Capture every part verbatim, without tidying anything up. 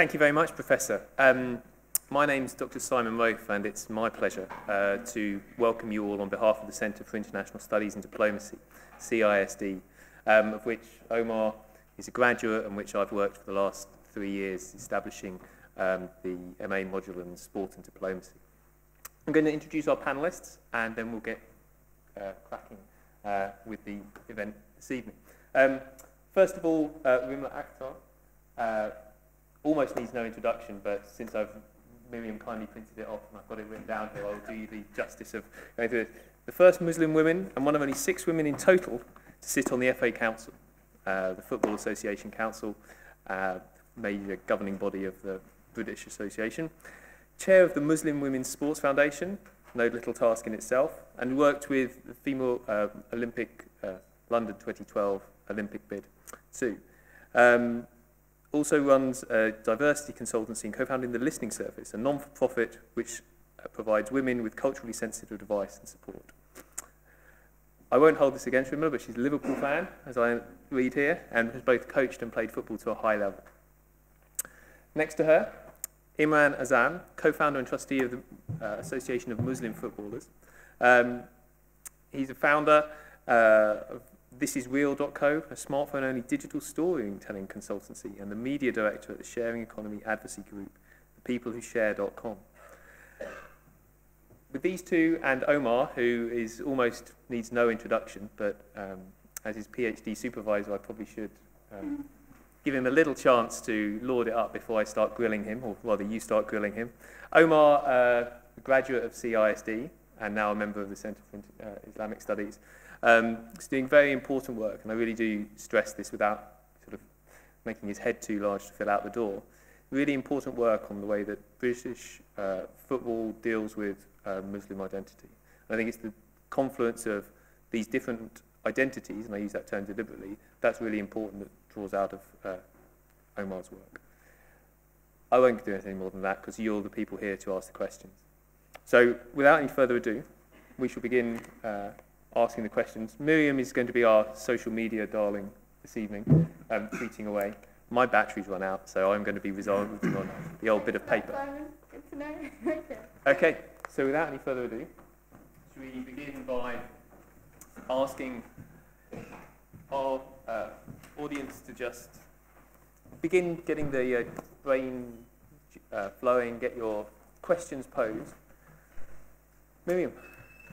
Thank you very much, Professor. Um, my name's Doctor Simon Rofe, and it's my pleasure uh, to welcome you all on behalf of the Centre for International Studies and Diplomacy, C I S D, um, of which Omar is a graduate and which I've worked for the last three years establishing um, the M A module in Sport and Diplomacy. I'm going to introduce our panellists, and then we'll get uh, cracking uh, with the event this evening. Um, first of all, uh, Rimla Akhtar uh, almost needs no introduction, but since I've Miriam kindly printed it off and I've got it written down here, I'll do you the justice of going through it. The first Muslim woman, and one of only six women in total, to sit on the F A Council, uh, the Football Association Council, uh, major governing body of the British Association. Chair of the Muslim Women's Sports Foundation, no little task in itself, and worked with the female uh, Olympic uh, London twenty twelve Olympic bid too. Um, also runs a diversity consultancy and co-founding the Listening Service, a non-for-profit which uh, provides women with culturally sensitive advice and support. I won't hold this against Rimla, but she's a Liverpool fan, as I read here, and has both coached and played football to a high level. Next to her, Imran Azam, co-founder and trustee of the uh, Association of Muslim Footballers. Um, he's a founder uh, of This Is Real dot co, a smartphone-only digital storytelling consultancy, and the media director at the sharing economy advocacy group, the people who share dot com. With these two and Omar, who is almost needs no introduction, but um, as his PhD supervisor, I probably should um, give him a little chance to lord it up before I start grilling him, or rather you start grilling him. Omar, uh, a graduate of C I S D and now a member of the Centre for uh, Islamic Studies, Um, he's doing very important work, and I really do stress this without sort of making his head too large to fill out the door. Really important work on the way that British uh, football deals with uh, Muslim identity. And I think it's the confluence of these different identities, and I use that term deliberately, that's really important that draws out of uh, Omar's work. I won't do anything more than that, because you're the people here to ask the questions. So without any further ado, we shall begin uh, asking the questions. Miriam is going to be our social media darling this evening, um, tweeting away. My battery's run out, so I'm going to be resolving on the old bit of paper. Good to know. Okay, so without any further ado, should we begin by asking our uh, audience to just begin getting the uh, brain uh, flowing, get your questions posed. Miriam.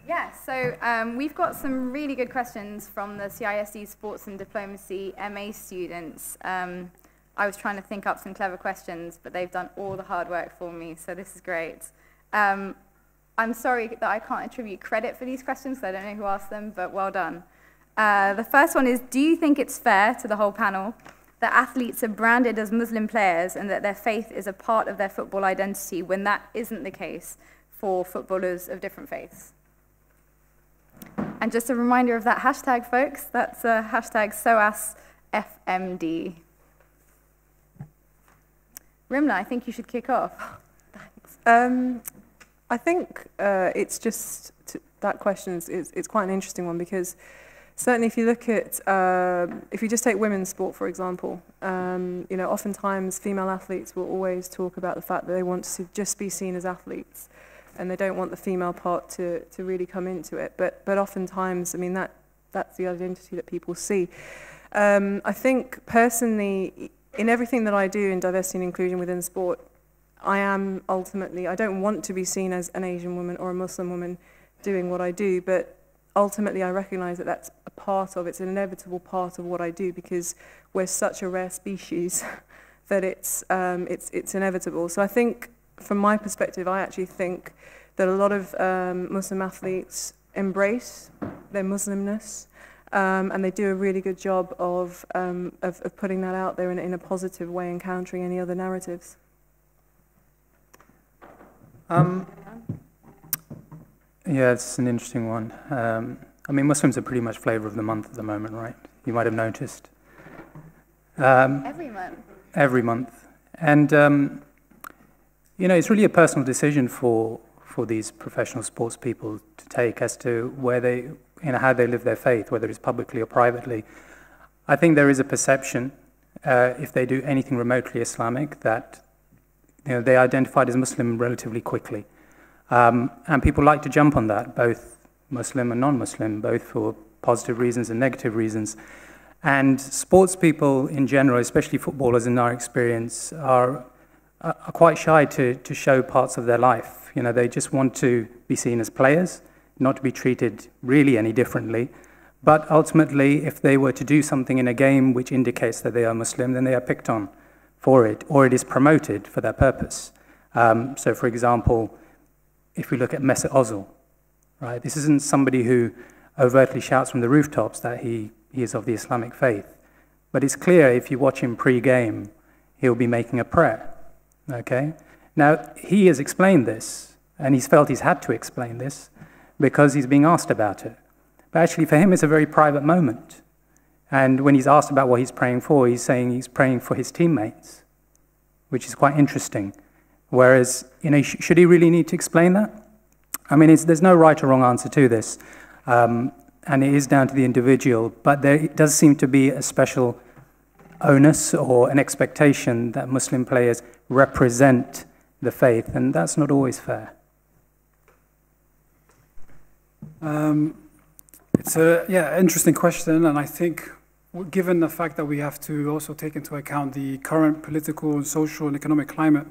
Yeah, so um, we've got some really good questions from the C I S D Sports and Diplomacy M A students. Um, I was trying to think up some clever questions, but they've done all the hard work for me, so this is great. Um, I'm sorry that I can't attribute credit for these questions, so I don't know who asked them, but well done. Uh, the first one is, do you think it's fair to the whole panel that athletes are branded as Muslim players and that their faith is a part of their football identity when that isn't the case for footballers of different faiths? And just a reminder of that hashtag, folks. That's uh, hashtag S O A S F M D. Rimla, I think you should kick off. Thanks. Um, I think uh, it's just to, that question is, is it's quite an interesting one, because certainly if you look at uh, if you just take women's sport, for example, um, you know, oftentimes female athletes will always talk about the fact that they want to just be seen as athletes, and they don't want the female part to, to really come into it. But, but oftentimes, I mean, that, that's the identity that people see. Um, I think, personally, in everything that I do in diversity and inclusion within sport, I am ultimately, I don't want to be seen as an Asian woman or a Muslim woman doing what I do, but ultimately I recognise that that's a part of, it's an inevitable part of what I do, because we're such a rare species that it's, um, it's, it's inevitable. So I think, from my perspective, I actually think that a lot of um, Muslim athletes embrace their Muslimness, um, and they do a really good job of, um, of, of putting that out there in, in a positive way and countering any other narratives. Um, yeah, it's an interesting one. Um, I mean, Muslims are pretty much flavour of the month at the moment, right? You might have noticed. Um, every month. Every month. And... Um, You know, it's really a personal decision for for these professional sports people to take as to where they, you know, how they live their faith, whether it's publicly or privately. I think there is a perception, uh, if they do anything remotely Islamic, that you know, they identified as Muslim relatively quickly. Um, and people like to jump on that, both Muslim and non-Muslim, both for positive reasons and negative reasons. And sports people in general, especially footballers in our experience, are, are quite shy to, to show parts of their life. You know, they just want to be seen as players, not to be treated really any differently. But ultimately, if they were to do something in a game which indicates that they are Muslim, then they are picked on for it, or it is promoted for their purpose. Um, so for example, if we look at Mesut Ozil, right? This isn't somebody who overtly shouts from the rooftops that he, he is of the Islamic faith. But it's clear if you watch him pre-game, he'll be making a prayer, okay? Now, he has explained this, and he's felt he's had to explain this because he's being asked about it. But actually, for him, it's a very private moment. And when he's asked about what he's praying for, he's saying he's praying for his teammates, which is quite interesting. Whereas, you know, should he really need to explain that? I mean, it's, there's no right or wrong answer to this, um, and it is down to the individual, but there it does seem to be a special onus or an expectation that Muslim players represent the faith, and that's not always fair. Um, it's a, yeah, interesting question, and I think given the fact that we have to also take into account the current political, social, and economic climate,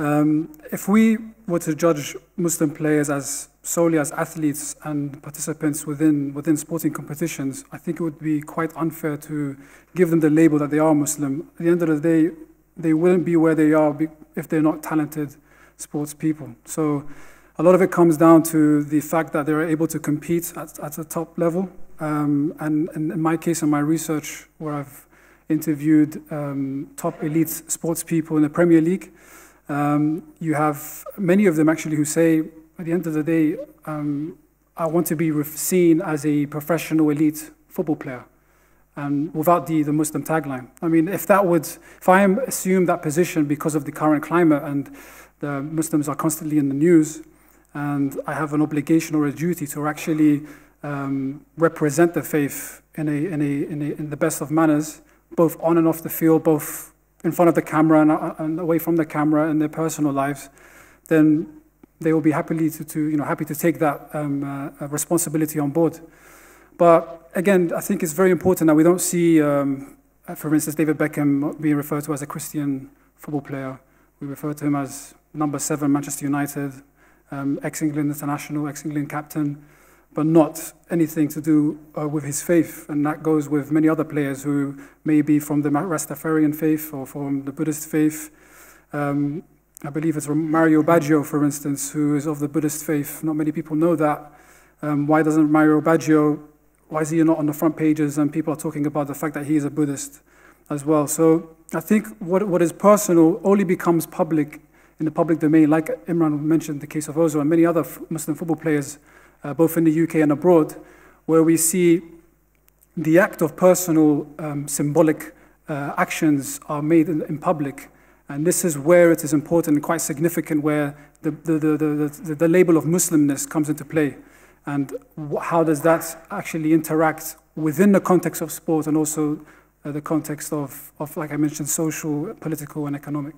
Um, if we were to judge Muslim players as solely as athletes and participants within, within sporting competitions, I think it would be quite unfair to give them the label that they are Muslim. At the end of the day, they wouldn't be where they are if they're not talented sports people. So a lot of it comes down to the fact that they're able to compete at, at the top level. Um, and, and in my case, in my research, where I've interviewed um, top elite sports people in the Premier League, Um, you have many of them actually who say, at the end of the day, um, I want to be seen as a professional elite football player, um, without the, the Muslim tagline. I mean, if that would, if I assume that position because of the current climate and the Muslims are constantly in the news, and I have an obligation or a duty to actually um, represent the faith in, a, in, a, in, a, in the best of manners, both on and off the field, both in front of the camera and, and away from the camera in their personal lives, then they will be happily to, to you know, happy to take that um, uh, responsibility on board. But again, I think it's very important that we don't see, um, for instance, David Beckham being referred to as a Christian football player. We refer to him as number seven, Manchester United, um, ex-England international, ex-England captain, but not anything to do uh, with his faith. And that goes with many other players who may be from the Rastafarian faith or from the Buddhist faith. Um, I believe it's Mario Baggio, for instance, who is of the Buddhist faith. Not many people know that. Um, why doesn't Mario Baggio, why is he not on the front pages and people are talking about the fact that he is a Buddhist as well? So I think what, what is personal only becomes public in the public domain. Like Imran mentioned, the case of Ozil and many other Muslim football players, Uh, both in the U K and abroad, where we see the act of personal um, symbolic uh, actions are made in, in public. And this is where it is important and quite significant, where the, the, the, the, the, the label of Muslimness comes into play. And how does that actually interact within the context of sport and also uh, the context of, of, like I mentioned, social, political, and economic?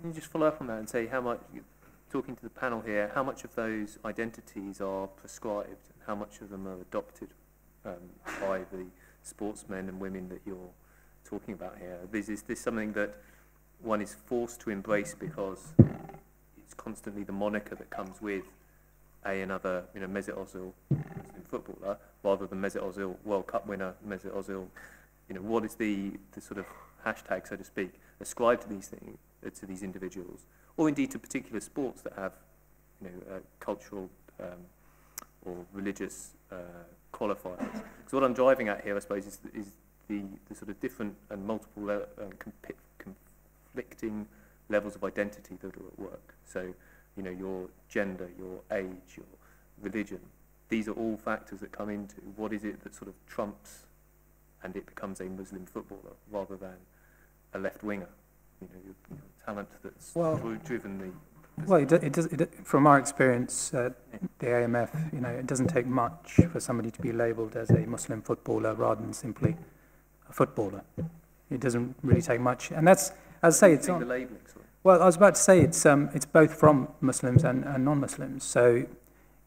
Can you just follow up on that and say how much... Talking to the panel here, how much of those identities are prescribed and how much of them are adopted um, by the sportsmen and women that you're talking about here? Is, is this something that one is forced to embrace because it's constantly the moniker that comes with a another, you know, Mesut Ozil footballer rather than Mesut Ozil World Cup winner, Mesut Ozil, you know, what is the, the sort of hashtag, so to speak, ascribed to these things, uh, to these individuals? Or indeed to particular sports that have, you know, uh, cultural um, or religious uh, qualifiers. Because what I'm driving at here, I suppose, is, is the, the sort of different and multiple le um, conflicting levels of identity that are at work. So, you know, your gender, your age, your religion, these are all factors that come into what is it that sort of trumps, and it becomes a Muslim footballer rather than a left winger. You know, your, your talent that's well, driven the... Well, it does, it does, it, from our experience at the A M F, you know, it doesn't take much for somebody to be labelled as a Muslim footballer rather than simply a footballer. It doesn't really take much. And that's, as I say, it's on, the labelling, well, I was about to say it's um, it's both from Muslims and, and non-Muslims. So,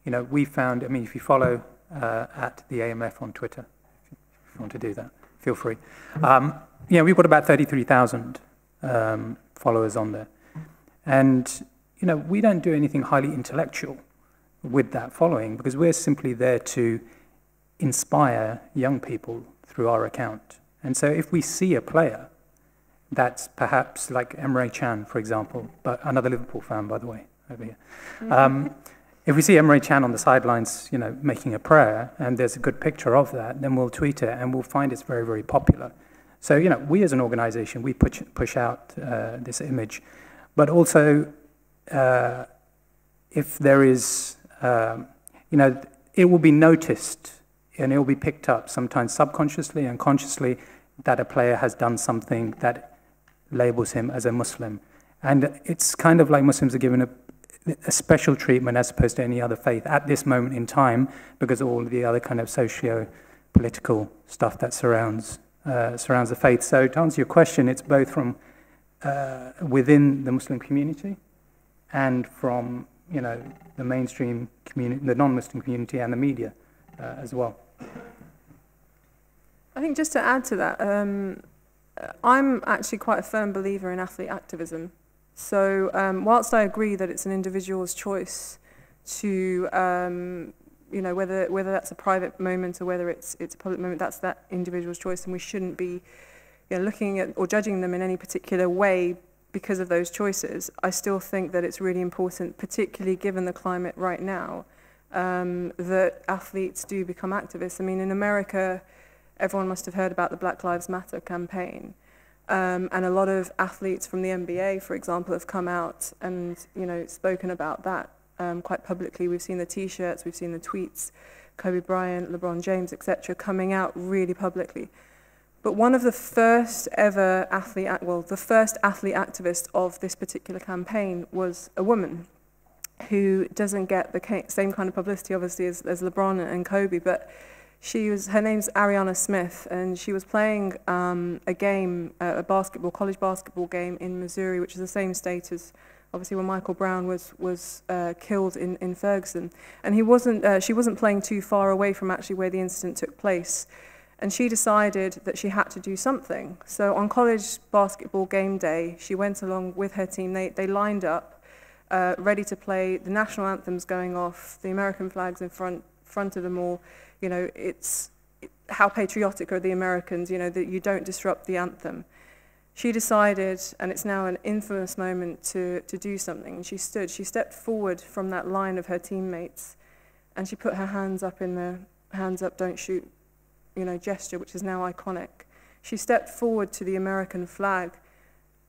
you know, we found. I mean, if you follow uh, at the A M F on Twitter, if you want to do that, feel free. Um, you know, we've got about thirty-three thousand um, followers on there, and you know, we don't do anything highly intellectual with that following because we're simply there to inspire young people through our account. And so if we see a player that's perhaps like Emre Chan, for example, but another Liverpool fan, by the way, over here. Mm-hmm. um, if we see Emre Chan on the sidelines, you know, making a prayer, and there's a good picture of that, then we'll tweet it, and we'll find it's very, very popular. So, you know, we as an organization, we push, push out uh, this image. But also, uh, if there is, um, you know, it will be noticed, and it will be picked up sometimes subconsciously and consciously that a player has done something that labels him as a Muslim. And it's kind of like Muslims are given a, a special treatment as opposed to any other faith at this moment in time because of all the other kind of socio-political stuff that surrounds, uh, surrounds the faith. So to answer your question, it's both from uh, within the Muslim community and from, you know, the mainstream community, the non-Muslim community and the media uh, as well. I think just to add to that, um, I'm actually quite a firm believer in athlete activism. So um, whilst I agree that it's an individual's choice to, um, you know, whether whether that's a private moment or whether it's it's a public moment, that's that individual's choice, and we shouldn't be, you know, looking at or judging them in any particular way because of those choices. I still think that it's really important, particularly given the climate right now, um, that athletes do become activists. I mean, in America, everyone must have heard about the Black Lives Matter campaign. Um, and a lot of athletes from the N B A, for example, have come out and, you know, spoken about that um, quite publicly. We've seen the T-shirts, we've seen the tweets, Kobe Bryant, LeBron James, et cetera, coming out really publicly. But one of the first ever athlete, well, the first athlete activist of this particular campaign was a woman who doesn't get the same kind of publicity, obviously, as, as LeBron and Kobe, but she was, her name's Ariyana Smith, and she was playing um, a game, uh, a basketball, college basketball game in Missouri, which is the same state as, obviously, when Michael Brown was was uh, killed in in Ferguson. And he wasn't, uh, she wasn't playing too far away from actually where the incident took place. And she decided that she had to do something. So on college basketball game day, she went along with her team. They they lined up, uh, ready to play. The national anthem's going off. The American flag's in front front of them all. You know, it's it, how patriotic are the Americans, you know, that you don't disrupt the anthem. She decided, and it's now an infamous moment, to, to do something. And she stood, she stepped forward from that line of her teammates, and she put her hands up in the hands up, don't shoot, you know, gesture, which is now iconic. She stepped forward to the American flag,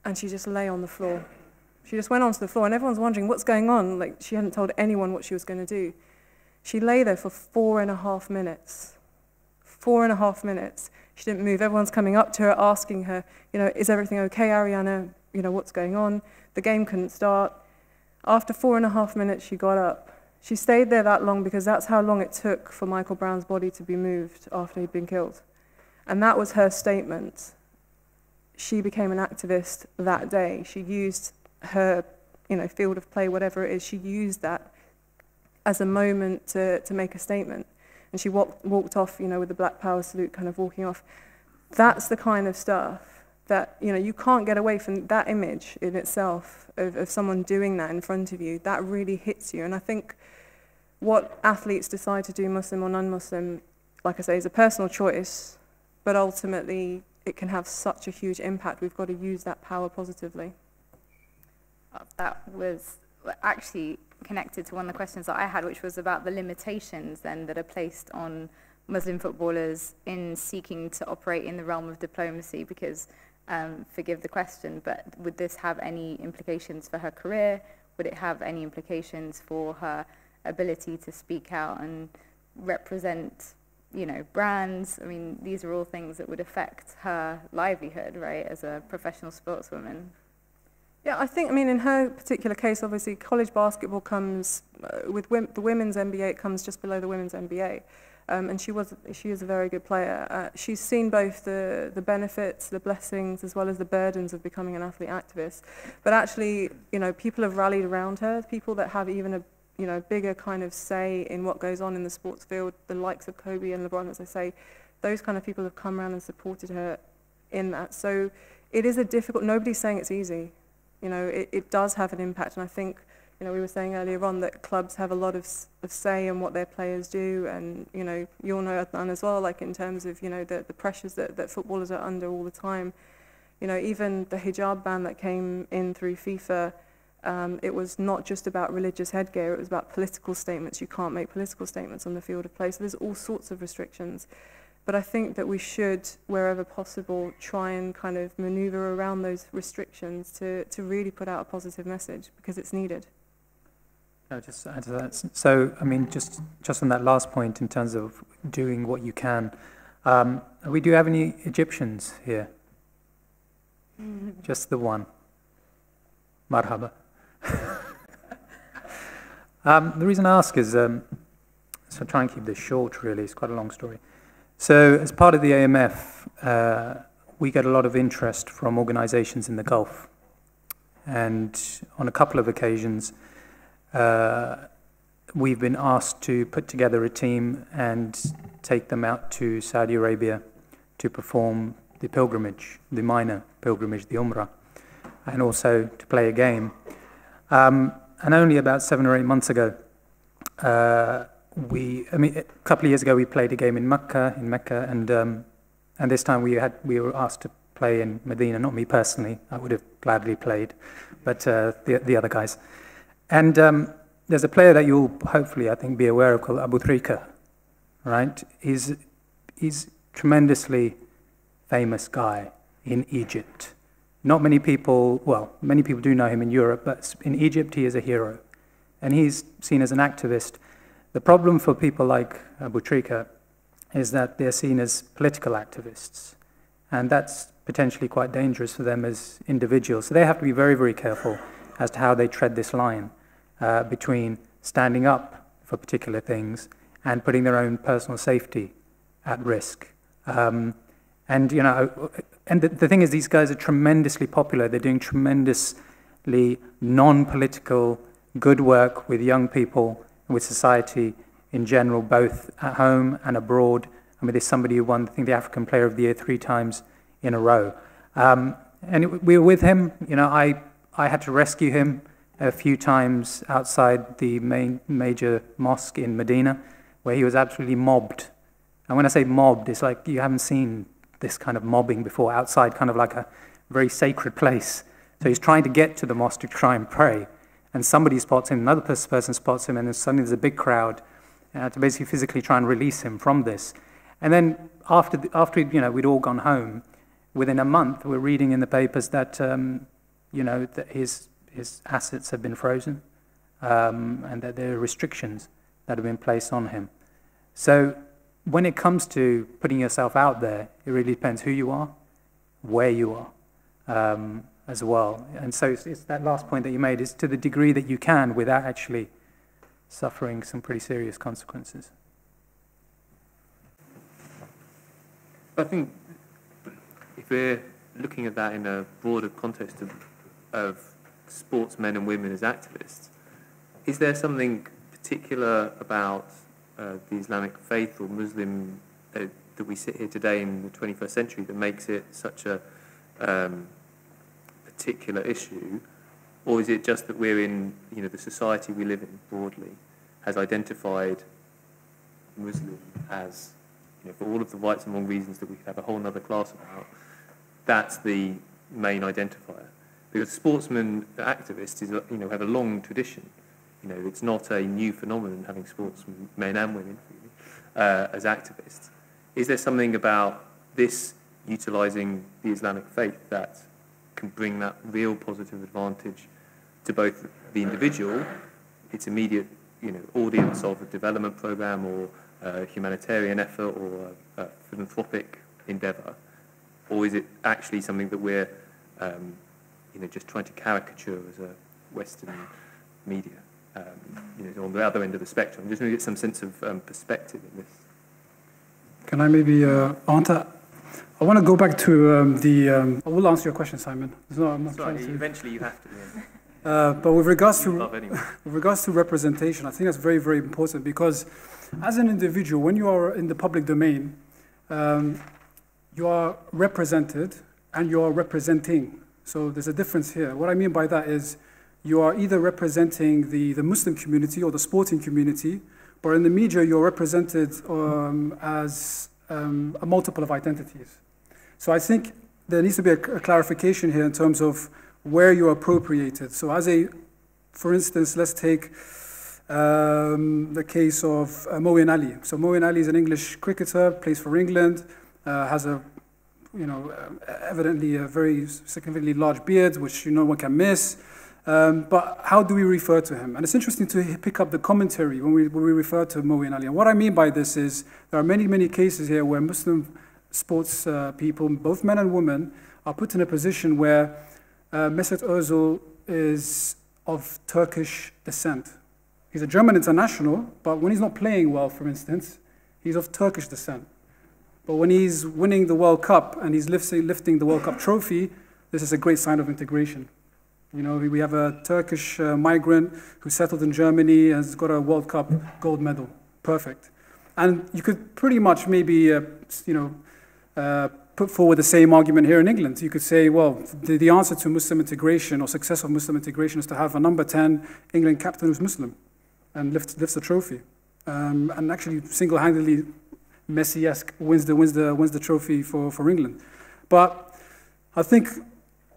and she just lay on the floor. She just went onto the floor, and everyone's wondering what's going on. Like, she hadn't told anyone what she was going to do. She lay there for four and a half minutes. Four and a half minutes. She didn't move. Everyone's coming up to her, asking her, you know, is everything okay, Ariyana? You know, what's going on? The game couldn't start. After four and a half minutes, she got up. She stayed there that long because that's how long it took for Michael Brown's body to be moved after he'd been killed. And that was her statement. She became an activist that day. She used her, you know, field of play, whatever it is, she used that as a moment to, to make a statement. And she walked, walked off, you know, with the Black Power salute, kind of walking off. That's the kind of stuff that, you know, you can't get away from that image in itself of, of someone doing that in front of you. That really hits you. And I think what athletes decide to do, Muslim or non-Muslim, like I say, is a personal choice, but ultimately it can have such a huge impact. We've got to use that power positively. That was actually connected to one of the questions that I had, which was about the limitations then that are placed on Muslim footballers in seeking to operate in the realm of diplomacy, because, um, forgive the question, but would this have any implications for her career? Would it have any implications for her ability to speak out and represent, you know, brands? I mean, these are all things that would affect her livelihood, right, as a professional sportswoman. Yeah, I think, I mean, in her particular case, obviously, college basketball comes, uh, with the women's N B A, it comes just below the women's N B A. Um, and she was, she is a very good player. Uh, she's seen both the, the benefits, the blessings, as well as the burdens of becoming an athlete activist. But actually, you know, people have rallied around her, people that have even a you know, bigger kind of say in what goes on in the sports field, the likes of Kobe and LeBron, as I say, those kind of people have come around and supported her in that. So it is a difficult, nobody's saying it's easy. You know, it, it does have an impact, and I think, you know, we were saying earlier on that clubs have a lot of, of say in what their players do, and, you know, you all know Adnan as well, like in terms of, you know, the, the pressures that, that footballers are under all the time. You know, even the hijab ban that came in through FIFA, um, it was not just about religious headgear, it was about political statements. You can't make political statements on the field of play, so there's all sorts of restrictions. But I think that we should, wherever possible, try and kind of maneuver around those restrictions to, to really put out a positive message, because it's needed. No, just to add to that. So, I mean, just just on that last point, in terms of doing what you can, um, we do have any Egyptians here? Mm. Just the one. Marhaba. um, the reason I ask is, um, so try and keep this short, really. It's quite a long story. So, as part of the A M F, uh, we get a lot of interest from organizations in the Gulf. And on a couple of occasions, Uh, we've been asked to put together a team and take them out to Saudi Arabia to perform the pilgrimage, the minor pilgrimage, the Umrah, and also to play a game. Um, and only about seven or eight months ago, uh, we, I mean, a couple of years ago, we played a game in Mecca, in Mecca, and um, and this time we had we were asked to play in Medina. Not me personally; I would have gladly played, but uh, the the other guys. And um, there's a player that you'll hopefully, I think, be aware of called Aboutrika, right? He's, he's a tremendously famous guy in Egypt. Not many people, well, many people do know him in Europe, but in Egypt he is a hero. And he's seen as an activist. The problem for people like Aboutrika is that they're seen as political activists. And that's potentially quite dangerous for them as individuals. So they have to be very, very careful as to how they tread this line. Uh, between standing up for particular things and putting their own personal safety at risk. Um, and you know, and the, the thing is, these guys are tremendously popular. They're doing tremendously non-political good work with young people, with society in general, both at home and abroad. I mean, there's somebody who won, I think, the African Player of the Year three times in a row. Um, and it, we were with him. You know, I, I had to rescue him a few times outside the main major mosque in Medina, where he was absolutely mobbed. And when I say mobbed, it's like you haven't seen this kind of mobbing before, outside kind of like a very sacred place. So he's trying to get to the mosque to try and pray, and somebody spots him, another person spots him, and then suddenly there's a big crowd uh, to basically physically try and release him from this. And then after, the, after you know, we'd all gone home, within a month, we're reading in the papers that, um, you know, that his... his assets have been frozen, um, and that there are restrictions that have been placed on him. So when it comes to putting yourself out there, it really depends who you are, where you are, um, as well. And so it's, it's that last point that you made, is to the degree that you can without actually suffering some pretty serious consequences. I think if we're looking at that in a broader context of, of sportsmen and women as activists, is there something particular about uh, the Islamic faith or Muslim uh, that we sit here today in the twenty-first century that makes it such a um, particular issue, or is it just that we're in, you know, the society we live in broadly has identified Muslim as, you know, for all of the rights and wrong reasons that we could have a whole other class about, that's the main identifier? Because sportsmen activists, is, you know, have a long tradition. You know, it's not a new phenomenon having sportsmen, men and women, uh, as activists. Is there something about this utilising the Islamic faith that can bring that real positive advantage to both the individual, its immediate, you know, audience of a development programme or a humanitarian effort or a, a philanthropic endeavour? Or is it actually something that we're... Um, you know, just trying to caricature as a Western media, um, you know, on the other end of the spectrum? Just to get some sense of um, perspective in this. Can I maybe uh, answer? I want to go back to um, the... Um, I will answer your question, Simon. It's not, I'm not Sorry, trying to... eventually you have to. Yeah. Uh, but with regards to, anyway. with regards to representation, I think that's very, very important, because as an individual, when you are in the public domain, um, you are represented and you are representing. So there's a difference here. What I mean by that is you are either representing the, the Muslim community or the sporting community, but in the media, you're represented um, as um, a multiple of identities. So I think there needs to be a, a clarification here in terms of where you're appropriated. So as a, for instance, let's take um, the case of uh, Moeen Ali. So Moeen Ali is an English cricketer, plays for England, uh, has a, you know, evidently a very significantly large beard, which you know one can miss. Um, but how do we refer to him? And it's interesting to pick up the commentary when we, when we refer to Moeen Ali. And what I mean by this is there are many, many cases here where Muslim sports uh, people, both men and women, are put in a position where uh, Mesut Ozil is of Turkish descent. He's a German international, but when he's not playing well, for instance, he's of Turkish descent. But when he's winning the World Cup and he's lifting, lifting the World Cup trophy, this is a great sign of integration. You know, we have a Turkish uh, migrant who settled in Germany and has got a World Cup gold medal. Perfect. And you could pretty much maybe, uh, you know, uh, put forward the same argument here in England. You could say, well, the, the answer to Muslim integration or success of Muslim integration is to have a number ten England captain who's Muslim and lifts, lifts a trophy. Um, and actually single-handedly Messi-esque wins the, wins the, wins the trophy for, for England. But I think...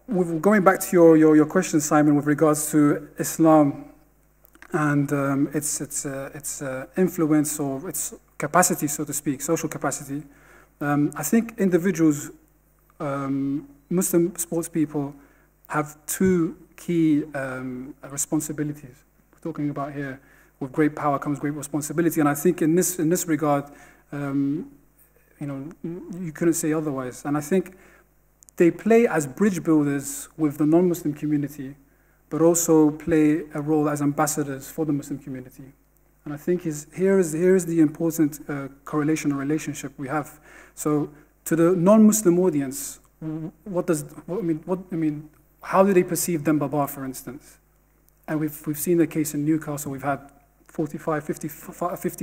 With going back to your, your, your question, Simon, with regards to Islam and um, its, its, uh, its uh, influence or its capacity, so to speak, social capacity, um, I think individuals, um, Muslim sports people, have two key um, responsibilities. We're talking about here, with great power comes great responsibility, and I think in this, in this regard, um, you know, you couldn't say otherwise. And I think they play as bridge builders with the non-Muslim community, but also play a role as ambassadors for the Muslim community. And I think is, here, is, here is the important uh, correlation or relationship we have. So to the non-Muslim audience, what does, what, I mean, what, I mean, how do they perceive Demba Ba, for instance? And we've, we've seen the case in Newcastle. We've had forty-five, fifty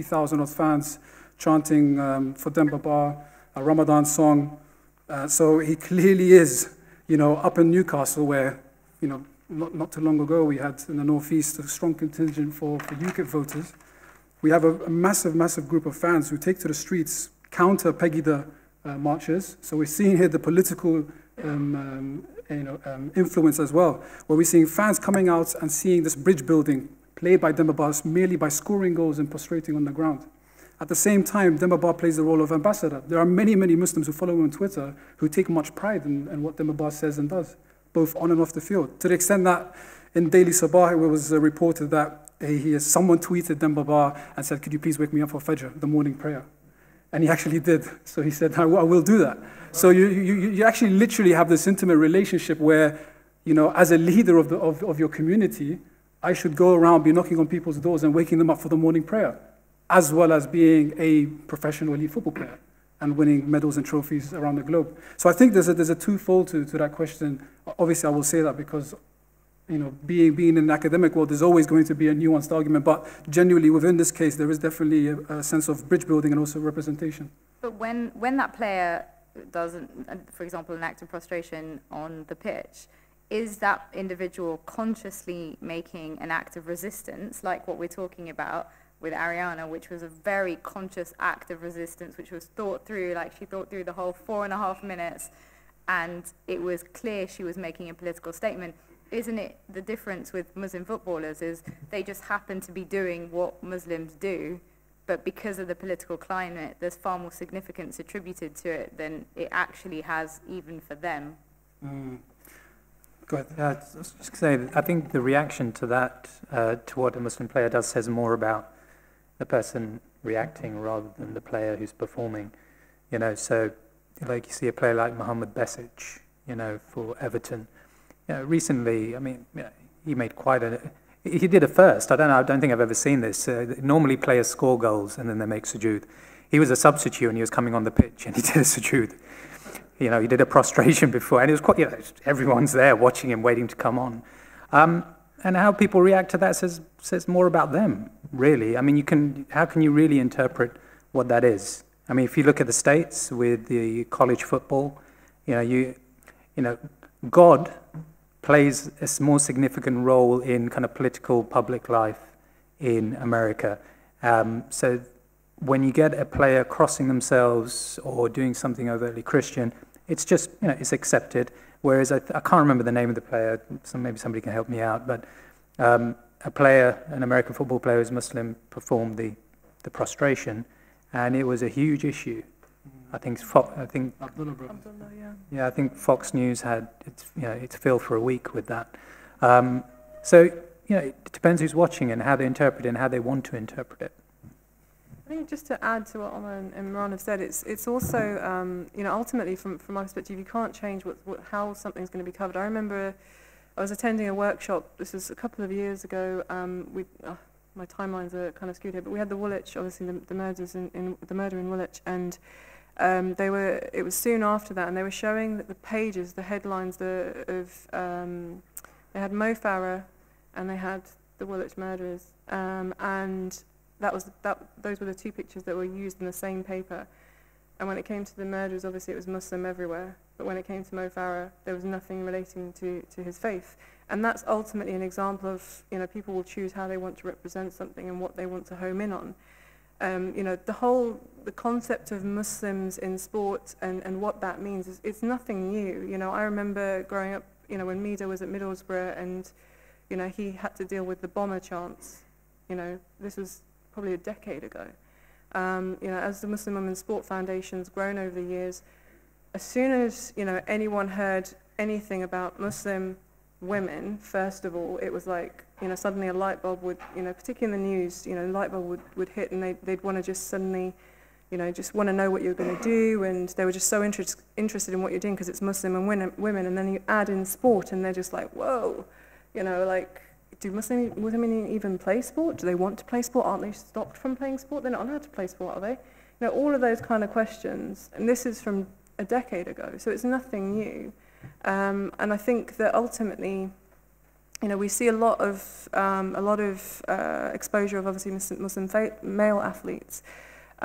thousand odd fans chanting um, for Demba Ba, a Ramadan song. Uh, so he clearly is, you know, up in Newcastle where, you know, not, not too long ago we had in the northeast a strong contingent for, for U KIP voters. We have a, a massive, massive group of fans who take to the streets, counter Pegida uh, marches. So we're seeing here the political, um, um, you know, um, influence as well, where we're seeing fans coming out and seeing this bridge building played by Demba Ba merely by scoring goals and prostrating on the ground. At the same time, Demba Ba plays the role of ambassador. There are many, many Muslims who follow him on Twitter who take much pride in, in what Demba Ba says and does, both on and off the field. To the extent that in Daily Sabah, it was reported that he, someone tweeted Demba Ba and said, could you please wake me up for Fajr, the morning prayer? And he actually did. So he said, I, I will do that. So you, you, you actually literally have this intimate relationship where, you know, as a leader of, the, of, of your community, I should go around, be knocking on people's doors and waking them up for the morning prayer, as well as being a professional elite football player and winning medals and trophies around the globe. So I think there's a, there's a twofold to, to that question. Obviously, I will say that because, you know, being, being in the academic world, there's always going to be a nuanced argument, but genuinely within this case, there is definitely a, a sense of bridge building and also representation. But when, when that player does, for example, an act of prostration on the pitch, is that individual consciously making an act of resistance, like what we're talking about with Ariyana, which was a very conscious act of resistance, which was thought through, like she thought through the whole four and a half minutes, and it was clear she was making a political statement? Isn't it the difference with Muslim footballers is they just happen to be doing what Muslims do, but because of the political climate, there's far more significance attributed to it than it actually has even for them? Mm. Go ahead. Uh, I was just saying, I think the reaction to that, uh, to what a Muslim player does, says more about the person reacting rather than the player who's performing, you know. So, like you see a player like Mohamed Besic, you know, for Everton. You know, recently, I mean, you know, he made quite a. He did a first. I don't know. I don't think I've ever seen this. Uh, normally, players score goals and then they make sujood. he was a substitute and he was coming on the pitch and he did a sujood. You know, he did a prostration before, and it was quite, you know, everyone's there watching him, waiting to come on. Um, and how people react to that says says more about them, really. I mean, you can how can you really interpret what that is? I mean, if you look at the States with the college football, you know, you you know, God plays a more significant role in kind of political public life in America. Um, so when you get a player crossing themselves or doing something overtly Christian, it's just, you know, it's accepted. Whereas I, I can't remember the name of the player, so maybe somebody can help me out, but um, a player, an American football player who's Muslim, performed the, the prostration, and it was a huge issue. I think Fox, I think, Abdullah, yeah. yeah, I think Fox News had its, you know, its fill for a week with that. Um, so, you know, it depends who's watching and how they interpret it and how they want to interpret it. I think just to add to what Omar and Imran have said, it's it's also um, you know, ultimately from from my perspective, you can't change what, what how something's going to be covered. I remember I was attending a workshop. This was a couple of years ago. Um, we uh, my timelines are kind of skewed here, but we had the Woolwich, obviously the, the murders in, in the murder in Woolwich, and um, they were it was soon after that, and they were showing the pages, the headlines, the of um, they had Mo Farah, and they had the Woolwich murderers, um, and That was that. Those were the two pictures that were used in the same paper, and when it came to the murders, obviously it was Muslim everywhere. But when it came to Mo Farah, there was nothing relating to to his faith, and that's ultimately an example of, you know, people will choose how they want to represent something and what they want to home in on. Um, you know, the whole the concept of Muslims in sport and and what that means is it's nothing new. You know, I remember growing up. You know, when Mida was at Middlesbrough, and you know he had to deal with the bomber chants. You know, this was probably a decade ago. Um, you know, as the Muslim Women's Sport Foundation's grown over the years, as soon as, you know, anyone heard anything about Muslim women, first of all, it was like, you know, suddenly a light bulb would, you know, particularly in the news, you know, the light bulb would, would hit, and they'd, they'd want to just suddenly, you know, just want to know what you're going to do, and they were just so inter interested in what you're doing because it's Muslim and win women, and then you add in sport, and they're just like, whoa, you know, like, do Muslim women even play sport? Do they want to play sport? Aren't they stopped from playing sport? They're not allowed to play sport, are they? You know, all of those kind of questions. And this is from a decade ago, so it's nothing new. Um, and I think that ultimately, you know, we see a lot of um, a lot of uh, exposure of obviously Muslim male athletes.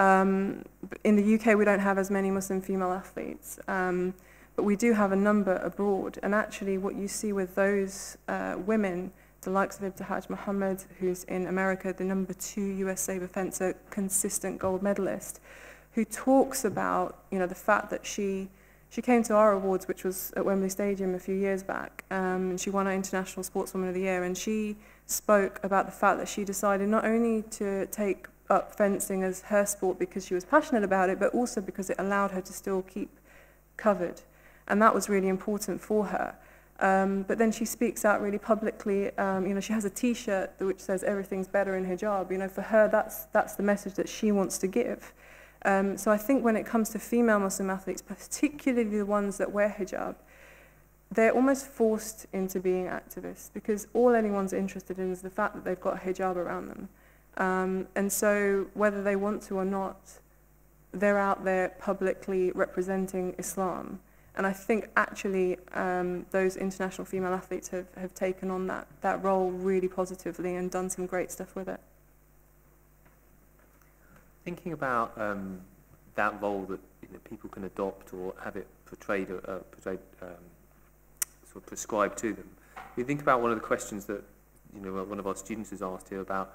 Um, in the U K, we don't have as many Muslim female athletes. Um, but we do have a number abroad. And actually, what you see with those uh, women, the likes of Ibtihaj Muhammad, who's in America, the number two U S sabre fencer, consistent gold medalist, who talks about, you know, the fact that she she came to our awards, which was at Wembley Stadium a few years back, um, and she won our International Sportswoman of the Year, and she spoke about the fact that she decided not only to take up fencing as her sport because she was passionate about it, but also because it allowed her to still keep covered, and that was really important for her. Um, but then she speaks out really publicly. Um, you know, she has a T-shirt which says everything's better in hijab. You know, for her, that's that's the message that she wants to give. Um, so I think when it comes to female Muslim athletes, particularly the ones that wear hijab, they're almost forced into being activists because all anyone's interested in is the fact that they've got hijab around them. Um, and so whether they want to or not, they're out there publicly representing Islam. And I think actually um, those international female athletes have, have taken on that, that role really positively and done some great stuff with it. Thinking about um, that role that, you know, people can adopt or have it portrayed, uh, portrayed um, sort of prescribed to them, we think about one of the questions that, you know, one of our students has asked here about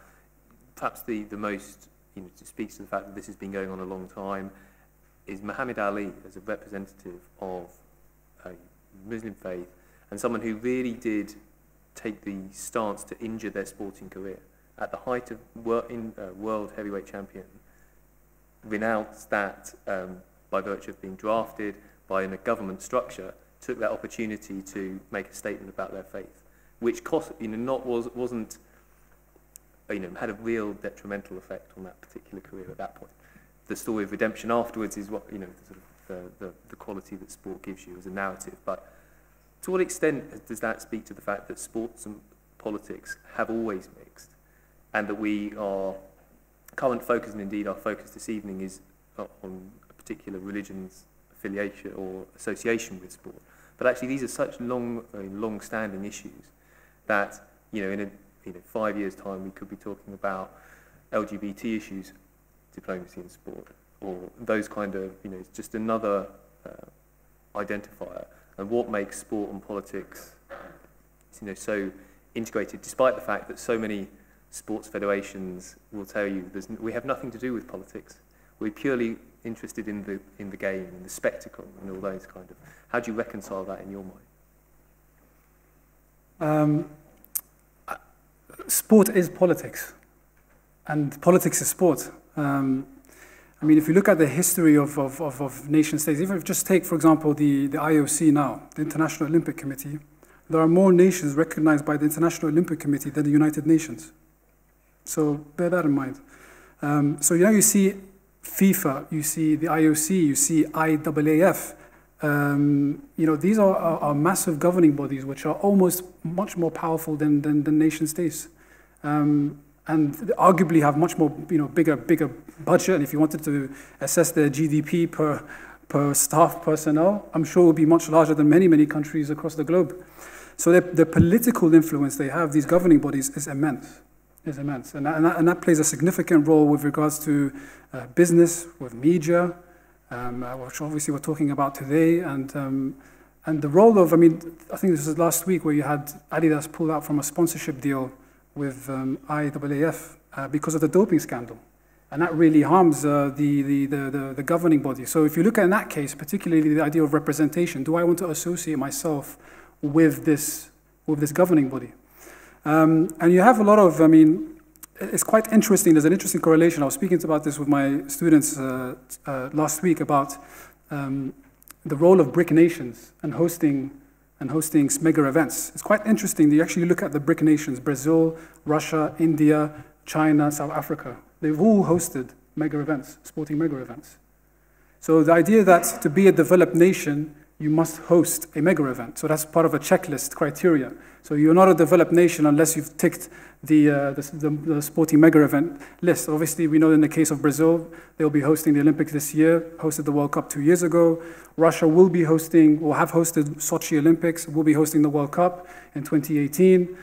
perhaps the, the most, you know, speaks to the fact that this has been going on a long time. Is Muhammad Ali as a representative of a Muslim faith and someone who really did take the stance to injure their sporting career at the height of wor in, uh, world heavyweight champion, renounced that um, by virtue of being drafted by in a government structure, took that opportunity to make a statement about their faith, which cost, you know, not was wasn't you know had a real detrimental effect on that particular career at that point. The story of redemption afterwards is what, you know, the, sort of the, the, the quality that sport gives you as a narrative. But to what extent does that speak to the fact that sports and politics have always mixed, and that we are current focus, and indeed our focus this evening, is on a particular religion's affiliation or association with sport. But actually, these are such long, I mean, long-standing issues that, you know, in a, you know, five years' time, we could be talking about L G B T issues, diplomacy in sport, or those kind of, you know, it's just another uh, identifier. And what makes sport and politics, you know, so integrated, despite the fact that so many sports federations will tell you there's n we have nothing to do with politics. We're purely interested in the in the game and the spectacle and all those kind of. How do you reconcile that in your mind? Um, uh, sport is politics, and politics is sport. Um, I mean, if you look at the history of, of, of, of nation states, even if just take, for example, the, the I O C now, the International Olympic Committee, there are more nations recognized by the International Olympic Committee than the United Nations. So bear that in mind. Um, so you know, you see FIFA, you see the I O C, you see I A A F. Um, you know, these are, are, are massive governing bodies, which are almost much more powerful than, than, than nation states. Um, and arguably have much more, you know, bigger, bigger budget. And if you wanted to assess their G D P per, per staff personnel, I'm sure it would be much larger than many, many countries across the globe. So the, the political influence they have, these governing bodies, is immense, is immense. And that, and that, and that plays a significant role with regards to uh, business, with media, um, uh, which obviously we're talking about today. And, um, and the role of, I mean, I think this was last week where you had Adidas pulled out from a sponsorship deal with um, I A A F uh, because of the doping scandal. And that really harms uh, the, the, the, the governing body. So if you look at in that case, particularly the idea of representation, do I want to associate myself with this, with this governing body? Um, and you have a lot of, I mean, it's quite interesting. There's an interesting correlation. I was speaking about this with my students uh, uh, last week about um, the role of BRIC nations and hosting and hosting mega events. It's quite interesting that you actually look at the BRIC nations, Brazil, Russia, India, China, South Africa. They've all hosted mega events, sporting mega events. So the idea that to be a developed nation, you must host a mega event. So that's part of a checklist criteria. So you're not a developed nation unless you've ticked the, uh, the, the, the sporting mega event list. Obviously, we know in the case of Brazil, they'll be hosting the Olympics this year, hosted the World Cup two years ago. Russia will be hosting, or have hosted Sochi Olympics, will be hosting the World Cup in twenty eighteen.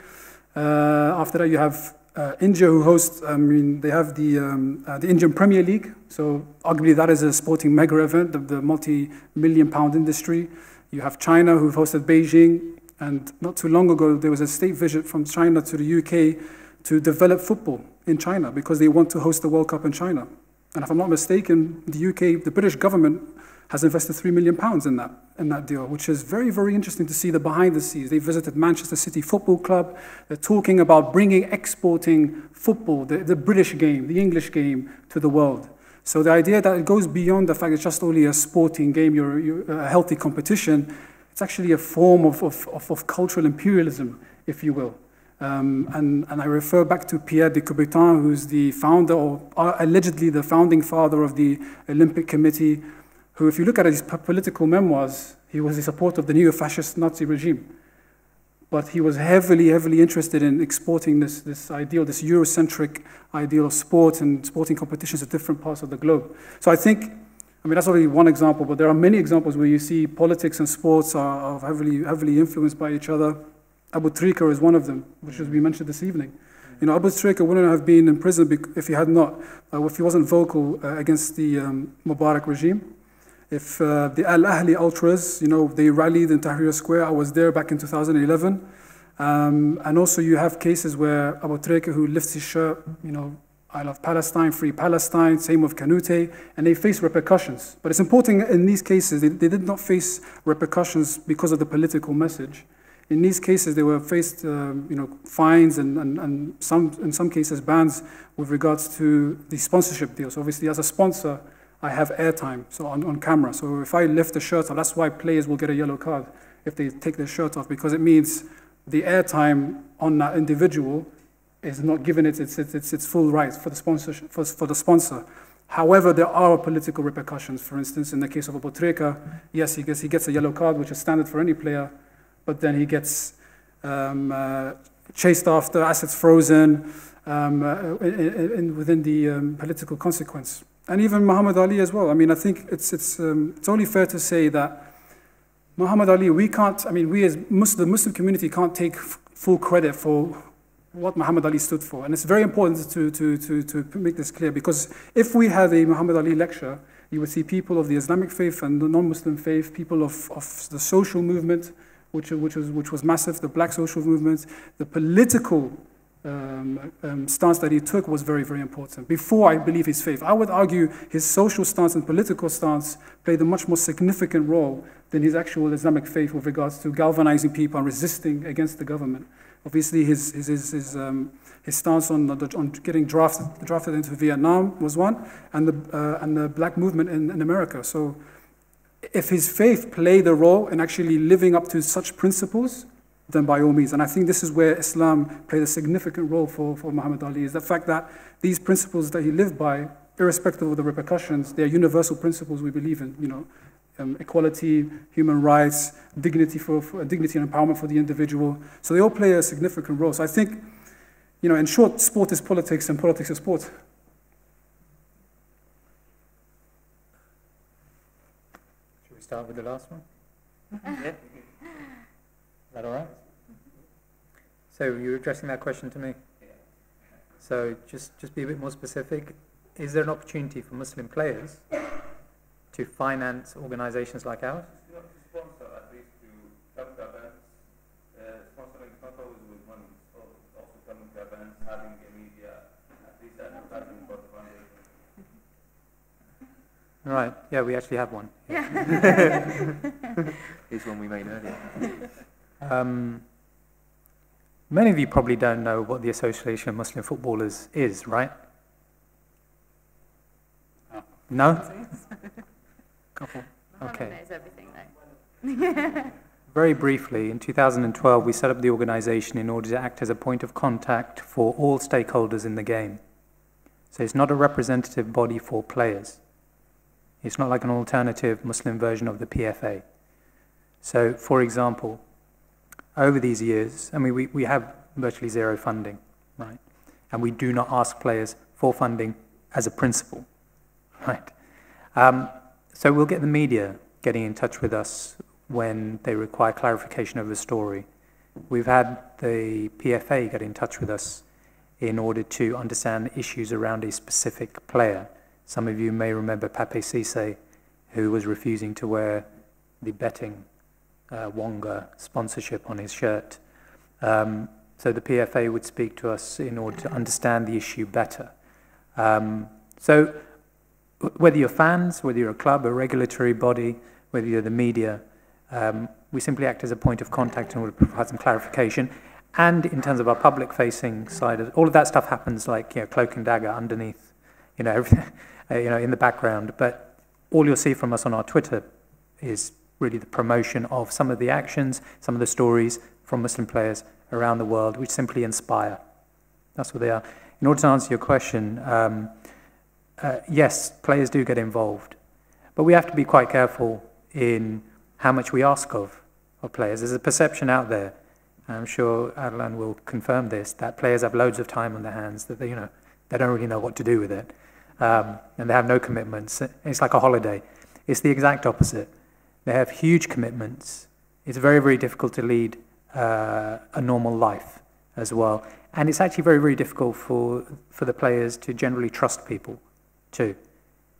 Uh, after that, you have uh, India who hosts, I mean, they have the, um, uh, the Indian Premier League. So arguably that is a sporting mega event, the, the multi-million pound industry. You have China who've hosted Beijing. And not too long ago, there was a state visit from China to the U K to develop football in China because they want to host the World Cup in China. And if I'm not mistaken, the U K, the British government has invested three million pounds in that, in that deal, which is very, very interesting to see the behind the scenes. They visited Manchester City Football Club. They're talking about bringing, exporting football, the, the British game, the English game to the world. So the idea that it goes beyond the fact it's just only a sporting game, you're, you're a healthy competition. It's actually a form of, of, of, of cultural imperialism, if you will. Um, and, and I refer back to Pierre de Coubertin, who's the founder, or allegedly the founding father of the Olympic Committee, who, if you look at his political memoirs, he was a supporter of the neo-fascist Nazi regime. But he was heavily, heavily interested in exporting this, this ideal, this Eurocentric ideal of sport and sporting competitions at different parts of the globe. So I think, I mean, that's already one example, but there are many examples where you see politics and sports are, are heavily, heavily influenced by each other. Aboutrika is one of them, which we mentioned this evening. You know, Aboutrika wouldn't have been in prison if he had not, uh, if he wasn't vocal uh, against the um, Mubarak regime. If uh, the Al Ahli ultras, you know, they rallied in Tahrir Square. I was there back in two thousand eleven. Um, and also you have cases where Aboutrika, who lifts his shirt, you know, I love Palestine, free Palestine, same with Canute, and they face repercussions. But it's important in these cases, they, they did not face repercussions because of the political message. In these cases, they were faced um, you know, fines and, and, and some, in some cases bans with regards to the sponsorship deals. Obviously, as a sponsor, I have airtime, so on, on camera. So if I lift the shirt off, that's why players will get a yellow card if they take their shirt off, because it means the airtime on that individual is not given it its, its, its full rights for the, sponsor, for, for the sponsor. However, there are political repercussions. For instance, in the case of Aboutrika, yes, he gets, he gets a yellow card, which is standard for any player, but then he gets um, uh, chased after, assets frozen um, uh, in, in, within the um, political consequence. and even Muhammad Ali as well. I mean, I think it's, it's, um, it's only fair to say that Muhammad Ali, we can't, I mean, we as Muslim, the Muslim community can't take f full credit for what Muhammad Ali stood for. And it's very important to, to, to, to make this clear, because if we had a Muhammad Ali lecture, you would see people of the Islamic faith and the non-Muslim faith, people of, of the social movement, which, which, was, which was massive, the black social movement, the political um, um, stance that he took was very, very important. Before, I believe, his faith. I would argue his social stance and political stance played a much more significant role than his actual Islamic faith with regards to galvanizing people and resisting against the government. Obviously, his, his, his, his, um, his stance on, the, on getting drafted, drafted into Vietnam was one, and the, uh, and the black movement in, in America. So if his faith played a role in actually living up to such principles, then by all means. And I think this is where Islam played a significant role for, for Muhammad Ali, is the fact that these principles that he lived by, irrespective of the repercussions, they're universal principles we believe in, you know. Um, equality, human rights, dignity for, for dignity and empowerment for the individual. So they all play a significant role. So I think, you know, in short, sport is politics, and politics is sport. Should we start with the last one? Yeah. Is that all right? So you're addressing that question to me. So just just be a bit more specific. Is there an opportunity for Muslim players to finance organizations like ours? It's not to sponsor, at least to come to events. Uh, sponsoring is not always with money, it's also coming to events, having a media, at least advertising for the fundraising. Right, yeah, we actually have one. Yeah. It's one we made earlier. Um, many of you probably don't know what the Association of Muslim Footballers is, right? No? Couple. Okay. Very briefly, in two thousand twelve, we set up the organization in order to act as a point of contact for all stakeholders in the game. So it's not a representative body for players. It's not like an alternative Muslim version of the P F A. So, for example, over these years, I mean, we, we have virtually zero funding, right? And we do not ask players for funding as a principle, right? Um, So we'll get the media getting in touch with us when they require clarification of a story. We've had the P F A get in touch with us in order to understand issues around a specific player. Some of you may remember Pape Cisse, who was refusing to wear the betting uh, Wonga sponsorship on his shirt. Um, so the P F A would speak to us in order to understand the issue better. Um, so. Whether you're fans, whether you're a club, a regulatory body, whether you're the media, um, we simply act as a point of contact in order to provide some clarification. And in terms of our public-facing side, all of that stuff happens like, you know, cloak and dagger underneath, you know, everything, you know, in the background. But all you'll see from us on our Twitter is really the promotion of some of the actions, some of the stories from Muslim players around the world, which simply inspire. That's what they are. In order to answer your question, um, Uh, yes, players do get involved, but we have to be quite careful in how much we ask of, of players. There's a perception out there, and I'm sure Adlan will confirm this, that players have loads of time on their hands, that they, you know, they don't really know what to do with it, um, and they have no commitments. It's like a holiday. It's the exact opposite. They have huge commitments. It's very, very difficult to lead uh, a normal life as well, and it's actually very, very difficult for, for the players to generally trust people too,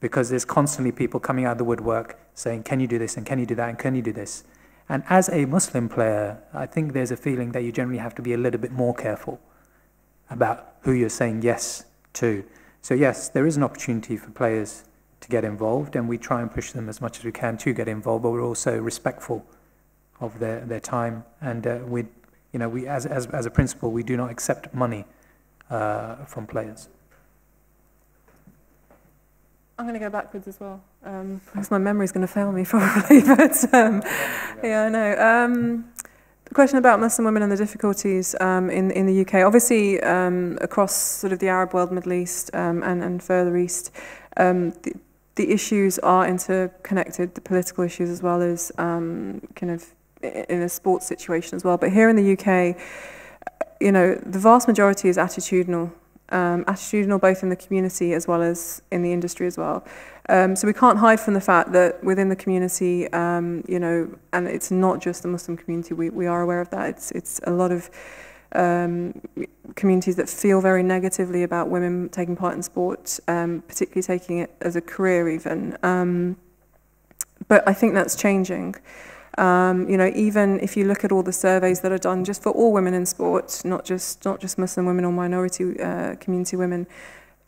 because there's constantly people coming out of the woodwork saying, can you do this, and can you do that, and can you do this? And as a Muslim player, I think there's a feeling that you generally have to be a little bit more careful about who you're saying yes to. So yes, there is an opportunity for players to get involved, and we try and push them as much as we can to get involved, but we're also respectful of their, their time. And uh, we, you know, we, as, as, as a principle, we do not accept money uh, from players. I'm going to go backwards as well, um, because my memory's going to fail me probably, but um, yeah, I know. Um, the question about Muslim women and the difficulties um, in, in the U K, obviously um, across sort of the Arab world, Middle East um, and, and further east, um, the, the issues are interconnected, the political issues as well as um, kind of in a sports situation as well. But here in the U K, you know, the vast majority is attitudinal. um, attitudinal, both in the community as well as in the industry as well. Um, so we can't hide from the fact that within the community, um, you know, and it's not just the Muslim community, we, we are aware of that. It's, it's a lot of um, communities that feel very negatively about women taking part in sport, um, particularly taking it as a career even. Um, but I think that's changing. Um, you know, even if you look at all the surveys that are done just for all women in sport, not just, not just Muslim women or minority uh, community women,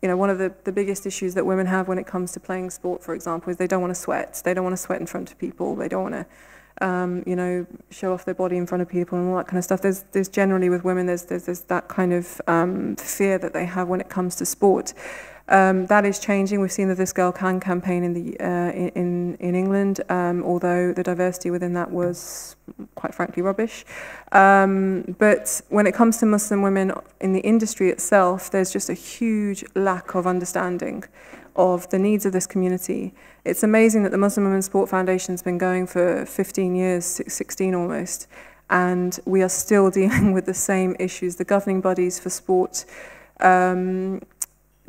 you know, one of the, the biggest issues that women have when it comes to playing sport, for example, is they don't want to sweat. They don't want to sweat in front of people. They don't want to, um, you know, show off their body in front of people and all that kind of stuff. There's, there's generally with women, there's, there's, there's that kind of um, fear that they have when it comes to sport. Um, that is changing. We've seen the This Girl Can campaign in, the, uh, in, in England, um, although the diversity within that was, quite frankly, rubbish. Um, but when it comes to Muslim women in the industry itself, there's just a huge lack of understanding of the needs of this community. It's amazing that the Muslim Women's Sport Foundation's been going for fifteen years, sixteen almost, and we are still dealing with the same issues. The governing bodies for sport, um,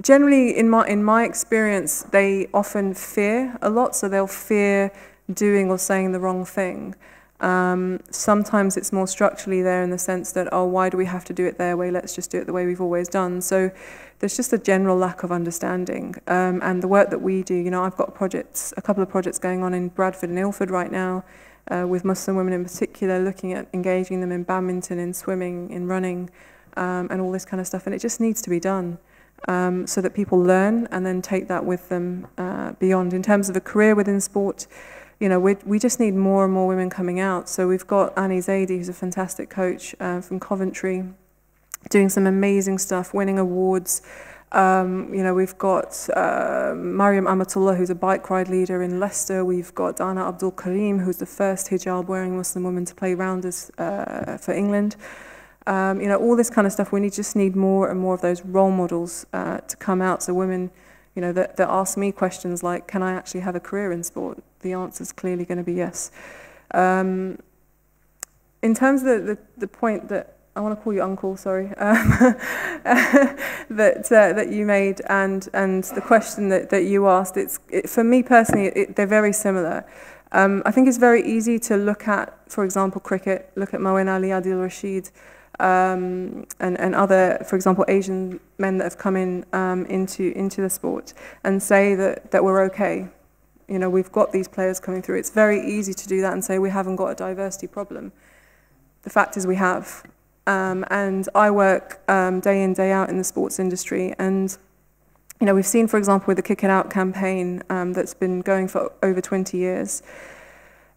generally, in my, in my experience, they often fear a lot, so they'll fear doing or saying the wrong thing. Um, sometimes it's more structurally there in the sense that, oh, why do we have to do it their way? Let's just do it the way we've always done. So there's just a general lack of understanding. Um, and the work that we do, you know, I've got projects, a couple of projects going on in Bradford and Ilford right now, uh, with Muslim women in particular, looking at engaging them in badminton, in swimming, in running, um, and all this kind of stuff. And it just needs to be done. Um, so that people learn and then take that with them uh, beyond. In terms of a career within sport, you know, we, we just need more and more women coming out. So we've got Annie Zaidi, who's a fantastic coach uh, from Coventry, doing some amazing stuff, winning awards. Um, you know, we've got uh, Miriam, who's a bike ride leader in Leicester. We've got Dana Abdul Karim, who's the first hijab-wearing Muslim woman to play rounders uh, for England. Um, you know, all this kind of stuff. We need, just need more and more of those role models uh, to come out. So women, you know, that, that ask me questions like, can I actually have a career in sport? The answer is clearly going to be yes. Um, in terms of the, the, the point that, I want to call you uncle, sorry, um, that, uh, that you made and, and the question that, that you asked, it's, it, for me personally, it, they're very similar. Um, I think it's very easy to look at, for example, cricket, look at Moeen Ali, Adil Rashid, Um, and, and other, for example, Asian men that have come in um, into, into the sport and say that, that we're okay. You know, we've got these players coming through. It's very easy to do that and say we haven't got a diversity problem. The fact is we have. Um, and I work um, day in, day out in the sports industry. And, you know, we've seen, for example, with the Kick It Out campaign um, that's been going for over twenty years,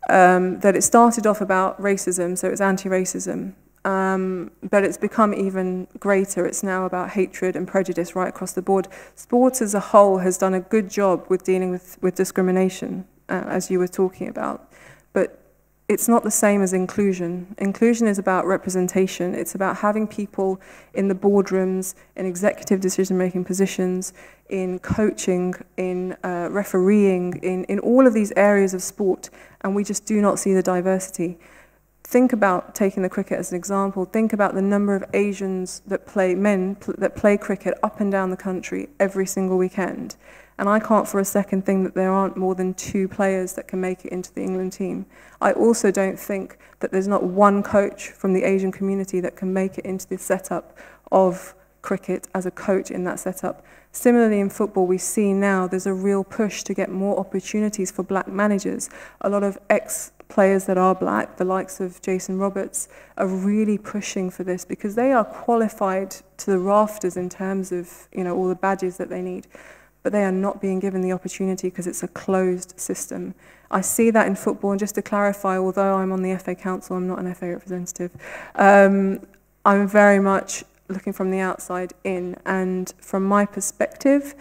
um, that it started off about racism, so it was anti-racism. Um, but it's become even greater. It's now about hatred and prejudice right across the board. Sport as a whole has done a good job with dealing with, with discrimination, uh, as you were talking about. But it's not the same as inclusion. Inclusion is about representation. It's about having people in the boardrooms, in executive decision-making positions, in coaching, in uh, refereeing, in, in all of these areas of sport. And we just do not see the diversity. Think about taking the cricket as an example. Think about the number of Asians that play, men pl that play cricket up and down the country every single weekend. And I can't for a second think that there aren't more than two players that can make it into the England team. I also don't think that there's not one coach from the Asian community that can make it into the setup of cricket as a coach in that setup. Similarly, in football, we see now there's a real push to get more opportunities for black managers. A lot of ex players that are black, the likes of Jason Roberts, are really pushing for this because they are qualified to the rafters in terms of, you know, all the badges that they need, but they are not being given the opportunity because it's a closed system. I see that in football, and just to clarify, although I'm on the F A Council, I'm not an F A representative, um, I'm very much looking from the outside in, and from my perspective,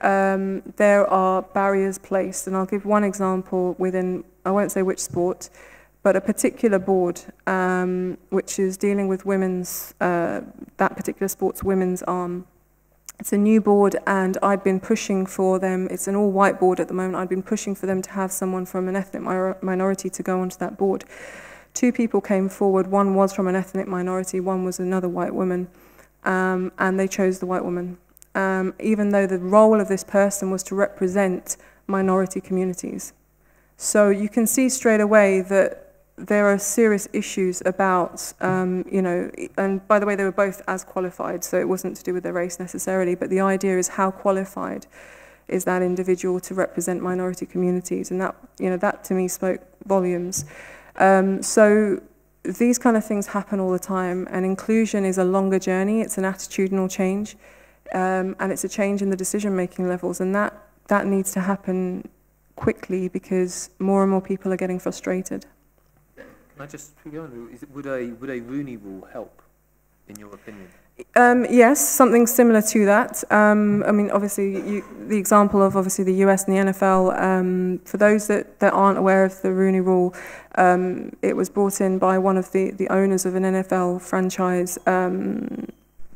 um, there are barriers placed, and I'll give one example within, I won't say which sport, but a particular board um, which is dealing with women's, uh, that particular sport's women's arm. It's a new board, and I'd been pushing for them, it's an all-white board at the moment, I'd been pushing for them to have someone from an ethnic minority to go onto that board. Two people came forward, one was from an ethnic minority, one was another white woman. um, and they chose the white woman, um, even though the role of this person was to represent minority communities. So you can see straight away that there are serious issues about, um, you know, and by the way, they were both as qualified, so it wasn't to do with their race necessarily, but the idea is how qualified is that individual to represent minority communities, and that, you know, that to me spoke volumes. Um, so these kind of things happen all the time, and inclusion is a longer journey, it's an attitudinal change, um, and it's a change in the decision-making levels, and that, that needs to happen quickly because more and more people are getting frustrated. Can I just, is it, would a would a Rooney Rule help, in your opinion? Um, yes, something similar to that. Um, I mean, obviously, you, the example of obviously the U S and the N F L. Um, for those that, that aren't aware of the Rooney Rule, um, it was brought in by one of the the owners of an N F L franchise um,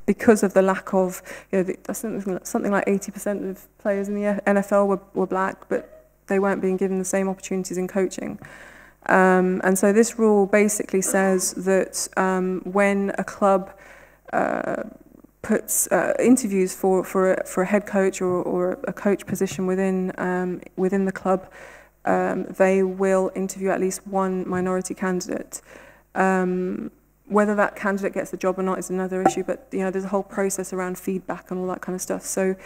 because of the lack of, you know, the, something, something like eighty percent of players in the N F L were were black, but they weren't being given the same opportunities in coaching. Um, and so this rule basically says that um, when a club uh, puts uh, interviews for for a, for a head coach or, or a coach position within um, within the club, um, they will interview at least one minority candidate. Um, whether that candidate gets the job or not is another issue. But you know, there's a whole process around feedback and all that kind of stuff. So.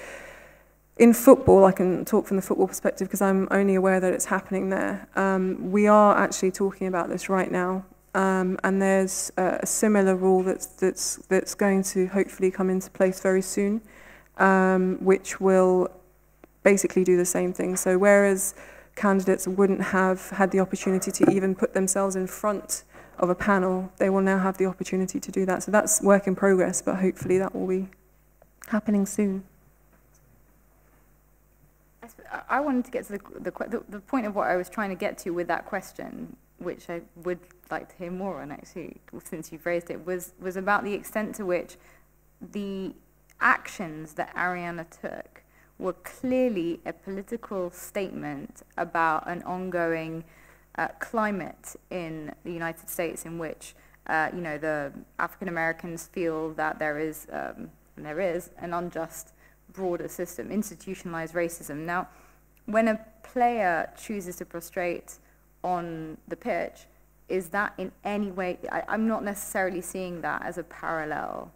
In football, I can talk from the football perspective because I'm only aware that it's happening there. Um, we are actually talking about this right now, um, and there's a, a similar rule that's that's that's going to hopefully come into place very soon, um, which will basically do the same thing. So whereas candidates wouldn't have had the opportunity to even put themselves in front of a panel, they will now have the opportunity to do that. So that's work in progress, but hopefully that will be happening soon. I wanted to get to the, the, the point of what I was trying to get to with that question, which I would like to hear more on actually, since you've raised it, was, was about the extent to which the actions that Ariyana took were clearly a political statement about an ongoing uh, climate in the United States in which, uh, you know, the African Americans feel that there is, um, and there is, an unjust broader system, institutionalized racism. Now, when a player chooses to prostrate on the pitch, is that in any way, I, I'm not necessarily seeing that as a parallel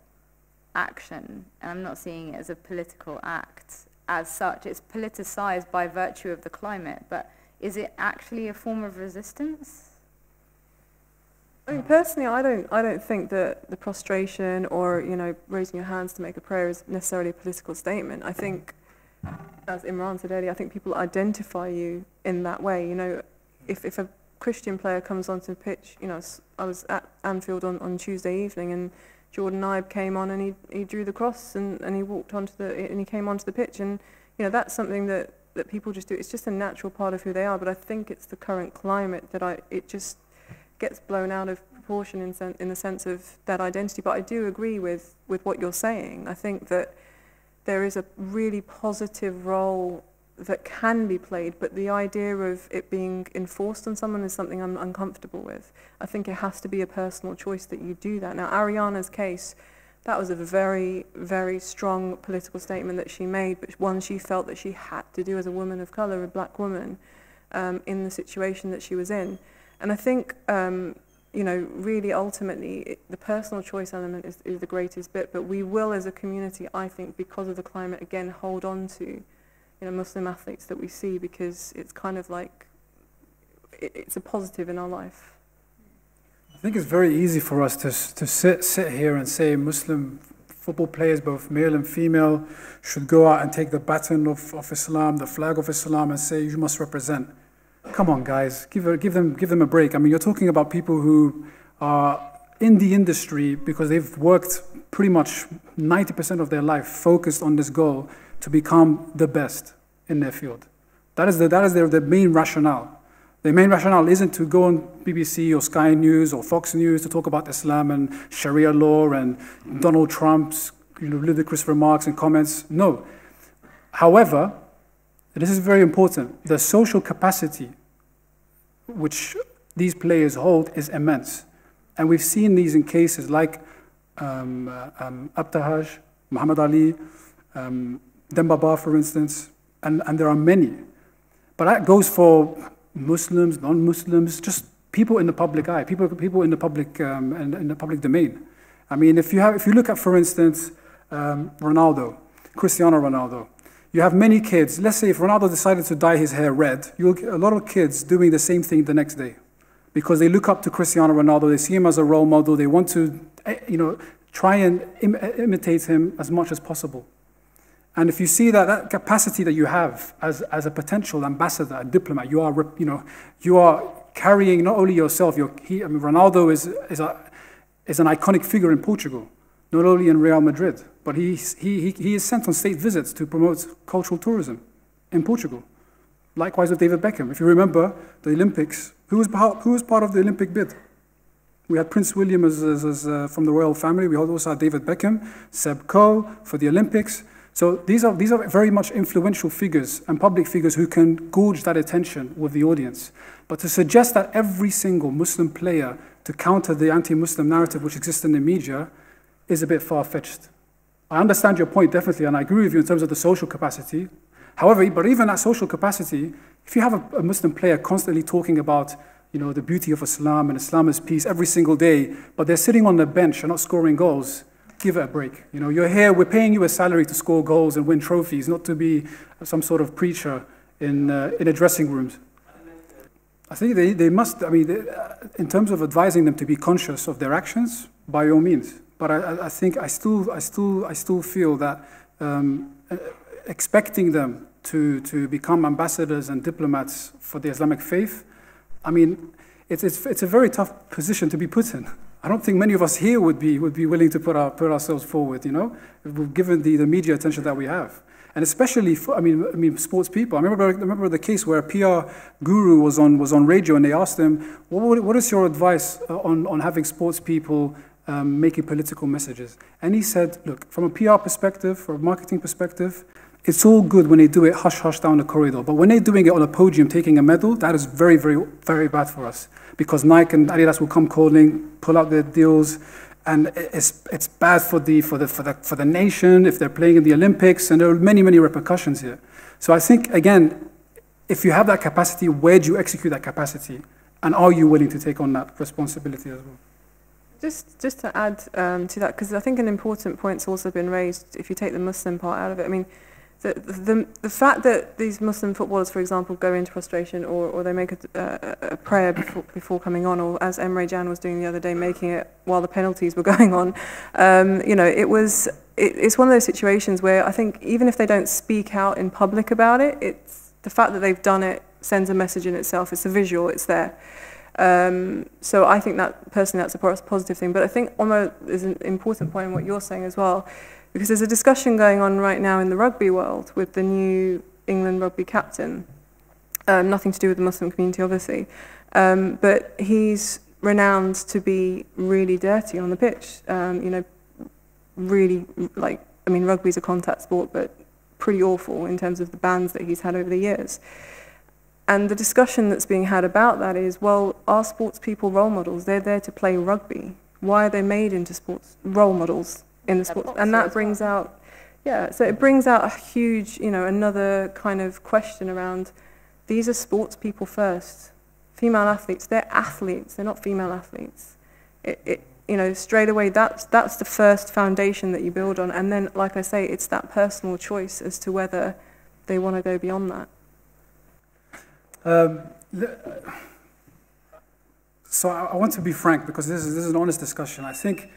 action, and I'm not seeing it as a political act as such. It's politicized by virtue of the climate, but is it actually a form of resistance? I mean, personally, I don't, I don't think that the prostration or, you know, raising your hands to make a prayer is necessarily a political statement. I think, as Imran said earlier, I think people identify you in that way. You know, if, if a Christian player comes onto the pitch, you know, I was at Anfield on, on Tuesday evening and Jordan Ibe came on and he, he drew the cross and, and he walked onto the, and he came onto the pitch. And, you know, that's something that, that people just do. It's just a natural part of who they are, but I think it's the current climate that I, it just... gets blown out of proportion in, sen in the sense of that identity. But I do agree with, with what you're saying. I think that there is a really positive role that can be played, but the idea of it being enforced on someone is something I'm uncomfortable with. I think it has to be a personal choice that you do that. Now, Ariyana's case, that was a very, very strong political statement that she made, but one she felt that she had to do as a woman of colour, a black woman, um, in the situation that she was in. And I think, um, you know, really ultimately, it, the personal choice element is, is the greatest bit, but we will as a community, I think, because of the climate, again, hold on to, you know, Muslim athletes that we see because it's kind of like, it, it's a positive in our life. I think it's very easy for us to, to sit, sit here and say Muslim football players, both male and female, should go out and take the baton of, of Islam, the flag of Islam, and say, you must represent. Come on, guys, give, give, them, give them a break. I mean, you're talking about people who are in the industry because they've worked pretty much ninety percent of their life focused on this goal to become the best in their field. That is, the, that is their, their main rationale. Their main rationale isn't to go on B B C or Sky News or Fox News to talk about Islam and Sharia law and Donald Trump's, you know, ludicrous remarks and comments. No. However, this is very important. The social capacity which these players hold is immense. And we've seen these in cases like um, uh, um, Abtahaj, Muhammad Ali, um, Demba Ba, for instance, and, and there are many. But that goes for Muslims, non-Muslims, just people in the public eye, people, people in the public, um, in, in the public domain. I mean, if you have, if you look at, for instance, um, Ronaldo, Cristiano Ronaldo, you have many kids. Let's say if Ronaldo decided to dye his hair red, you'll get a lot of kids doing the same thing the next day, because they look up to Cristiano Ronaldo. They see him as a role model. They want to, you know, try and im imitate him as much as possible. And if you see that, that capacity that you have as, as a potential ambassador, a diplomat, you are, you know, you are carrying not only yourself. You're, he, I mean, Ronaldo is is a is an iconic figure in Portugal, not only in Real Madrid, but he, he, he is sent on state visits to promote cultural tourism in Portugal. Likewise with David Beckham. If you remember the Olympics, who was, who was part of the Olympic bid? We had Prince William as, as, as, uh, from the royal family. We also had David Beckham, Seb Coe for the Olympics. So these are, these are very much influential figures and public figures who can gauge that attention with the audience. But to suggest that every single Muslim player to counter the anti-Muslim narrative which exists in the media is a bit far-fetched. I understand your point, definitely, and I agree with you in terms of the social capacity. However, but even at social capacity, if you have a, a Muslim player constantly talking about, you know, the beauty of Islam and Islam is peace every single day, but they're sitting on the bench and not scoring goals, give it a break. You know, you're here, we're paying you a salary to score goals and win trophies, not to be some sort of preacher in, uh, in a dressing room. I think they, they must, I mean, they, uh, in terms of advising them to be conscious of their actions, by all means. But I, I think I still, I still, I still feel that um, expecting them to, to become ambassadors and diplomats for the Islamic faith, I mean, it's, it's, it's a very tough position to be put in. I don't think many of us here would be, would be willing to put, our, put ourselves forward, you know, given the, the media attention that we have. And especially, for, I mean, I mean, sports people. I remember, I remember the case where a P R guru was on was on radio, and they asked him, "What, what is your advice on on having sports people um, making political messages?" And he said, "Look, from a P R perspective, from a marketing perspective, it's all good when they do it hush hush down the corridor, but when they're doing it on a podium, taking a medal, that is very, very, very bad for us, because Nike and Adidas will come calling, pull out their deals." And it's, it's bad for the, for, the, for, the, for the nation if they're playing in the Olympics, and there are many, many repercussions here. So I think, again, if you have that capacity, where do you execute that capacity? And are you willing to take on that responsibility as well? Just, just to add um, to that, because I think an important point's also been raised, if you take the Muslim part out of it. I mean, the, the, the fact that these Muslim footballers, for example, go into prostration, or, or they make a, a, a prayer before, before coming on, or as Emre Can was doing the other day, making it while the penalties were going on, um, you know, it was, it, it's one of those situations where I think even if they don't speak out in public about it, it's, the fact that they've done it sends a message in itself. It's a visual, it's there. Um, so I think that, personally, that's a positive thing. But I think Omar is an important point in what you're saying as well, because there's a discussion going on right now in the rugby world with the new England rugby captain. Um, nothing to do with the Muslim community, obviously. Um, but he's renowned to be really dirty on the pitch. Um, you know, really, like, I mean, rugby's a contact sport, but pretty awful in terms of the bans that he's had over the years. And the discussion that's being had about that is, well, are sports people role models? They're there to play rugby. Why are they made into sports role models in the sport? And that brings out, yeah, so it brings out a huge, you know, another kind of question around, these are sports people first. Female athletes, they're athletes, they're not female athletes. It, it, you know, straight away, that's, that's the first foundation that you build on. And then, like I say, it's that personal choice as to whether they want to go beyond that. Um, so I, I want to be frank, because this is, this is an honest discussion. I think,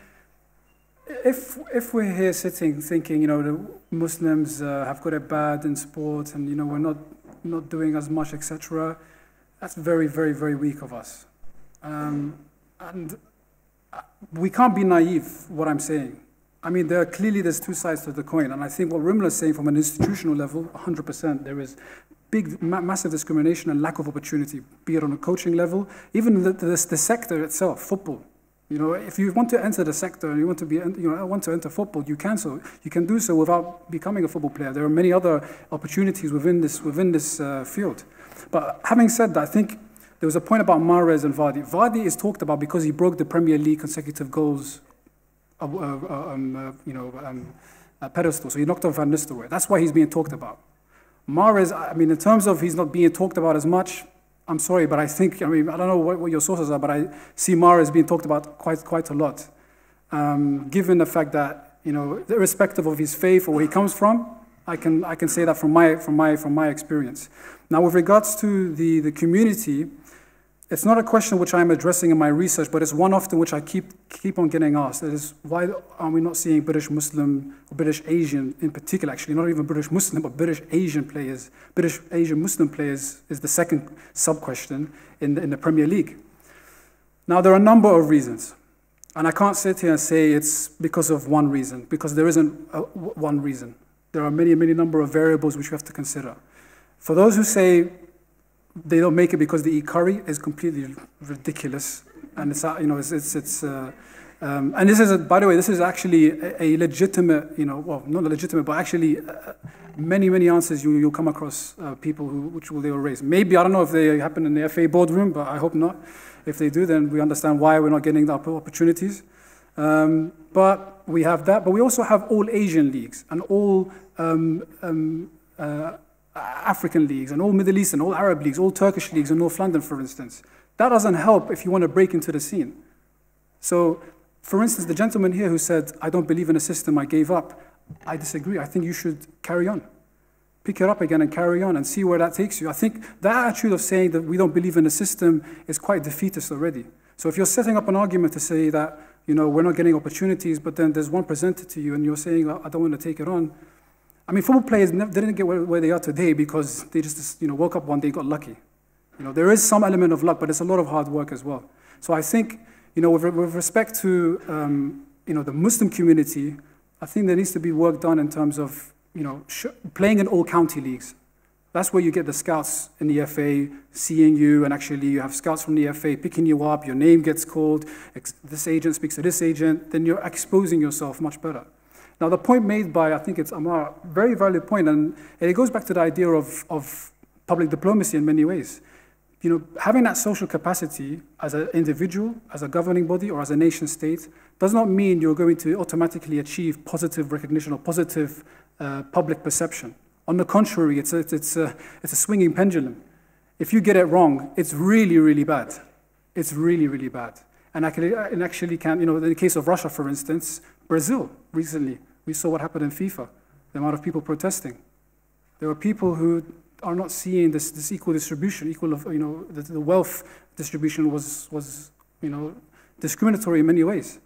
If, if we're here sitting thinking, you know, the Muslims uh, have got it bad in sports, and, you know, we're not, not doing as much, et cetera, that's very, very, very weak of us. Um, and we can't be naive, what I'm saying. I mean, there are clearly, there's two sides to the coin. And I think what Rimla is saying from an institutional level, one hundred percent, there is big, ma massive discrimination and lack of opportunity, be it on a coaching level, even the, the, the sector itself, football. You know, if you want to enter the sector and you want to be, you know, want to enter football, you can so you can do so without becoming a football player. There are many other opportunities within this within this uh, field. But having said that, I think there was a point about Mahrez and Vardy. Vardy is talked about because he broke the Premier League consecutive goals uh, um, uh, you know, um, uh, pedestal. So he knocked off Van Nistelrooy. That's why he's being talked about. Mahrez, I mean, in terms of he's not being talked about as much, I'm sorry, but I think, I mean, I don't know what, what your sources are, but I see Mahrez being talked about quite, quite a lot. Um, given the fact that, you know, irrespective of his faith or where he comes from, I can, I can say that from my, from my, from my experience. Now, with regards to the, the community, it's not a question which I'm addressing in my research, but it's one often which I keep, keep on getting asked. It is, why are we not seeing British Muslim, or British Asian in particular, actually, not even British Muslim, but British Asian players, British Asian Muslim players is the second sub-question in the, in the Premier League. Now, there are a number of reasons, and I can't sit here and say it's because of one reason, because there isn't a, one reason. There are many, many number of variables which we have to consider. For those who say they don't make it because they eat curry, is completely ridiculous, and it's you know it's it's, it's uh, um, and this is a, by the way, this is actually a, a legitimate, you know well not legitimate but actually uh, many many answers you you'll come across, uh, people who which will they will raise. Maybe I don't know if they happen in the F A boardroom, but I hope not. If they do, then we understand why we're not getting the opportunities. Um, but we have that, but we also have all Asian leagues and all um, um, uh, African leagues and all Middle Eastern, all Arab leagues, all Turkish leagues in North London, for instance. That doesn't help if you want to break into the scene. So, for instance, the gentleman here who said, I don't believe in a system, I gave up, I disagree. I think you should carry on. Pick it up again and carry on and see where that takes you. I think that attitude of saying that we don't believe in a system is quite defeatist already. So if you're setting up an argument to say that, you know, we're not getting opportunities, but then there's one presented to you and you're saying, I don't want to take it on. I mean, football players never, they didn't get where, where they are today because they just, you know, woke up one day, got lucky. You know, there is some element of luck, but it's a lot of hard work as well. So I think, you know, with, with respect to, um, you know, the Muslim community, I think there needs to be work done in terms of, you know, sh playing in all county leagues. That's where you get the scouts in the F A seeing you, and actually you have scouts from the F A picking you up, your name gets called, this agent speaks to this agent, then you're exposing yourself much better. Now the point made by, I think it's Omar, very valid point, and it goes back to the idea of, of public diplomacy in many ways. You know, having that social capacity as an individual, as a governing body, or as a nation state, does not mean you're going to automatically achieve positive recognition or positive uh, public perception. On the contrary, it's a, it's, a, it's a swinging pendulum. If you get it wrong, it's really, really bad. It's really, really bad. And actually can, you know, in the case of Russia, for instance, Brazil recently, we saw what happened in FIFA, the amount of people protesting. There were people who are not seeing this, this equal distribution, equal, of, you know, the, the wealth distribution was, was, you know, discriminatory in many ways.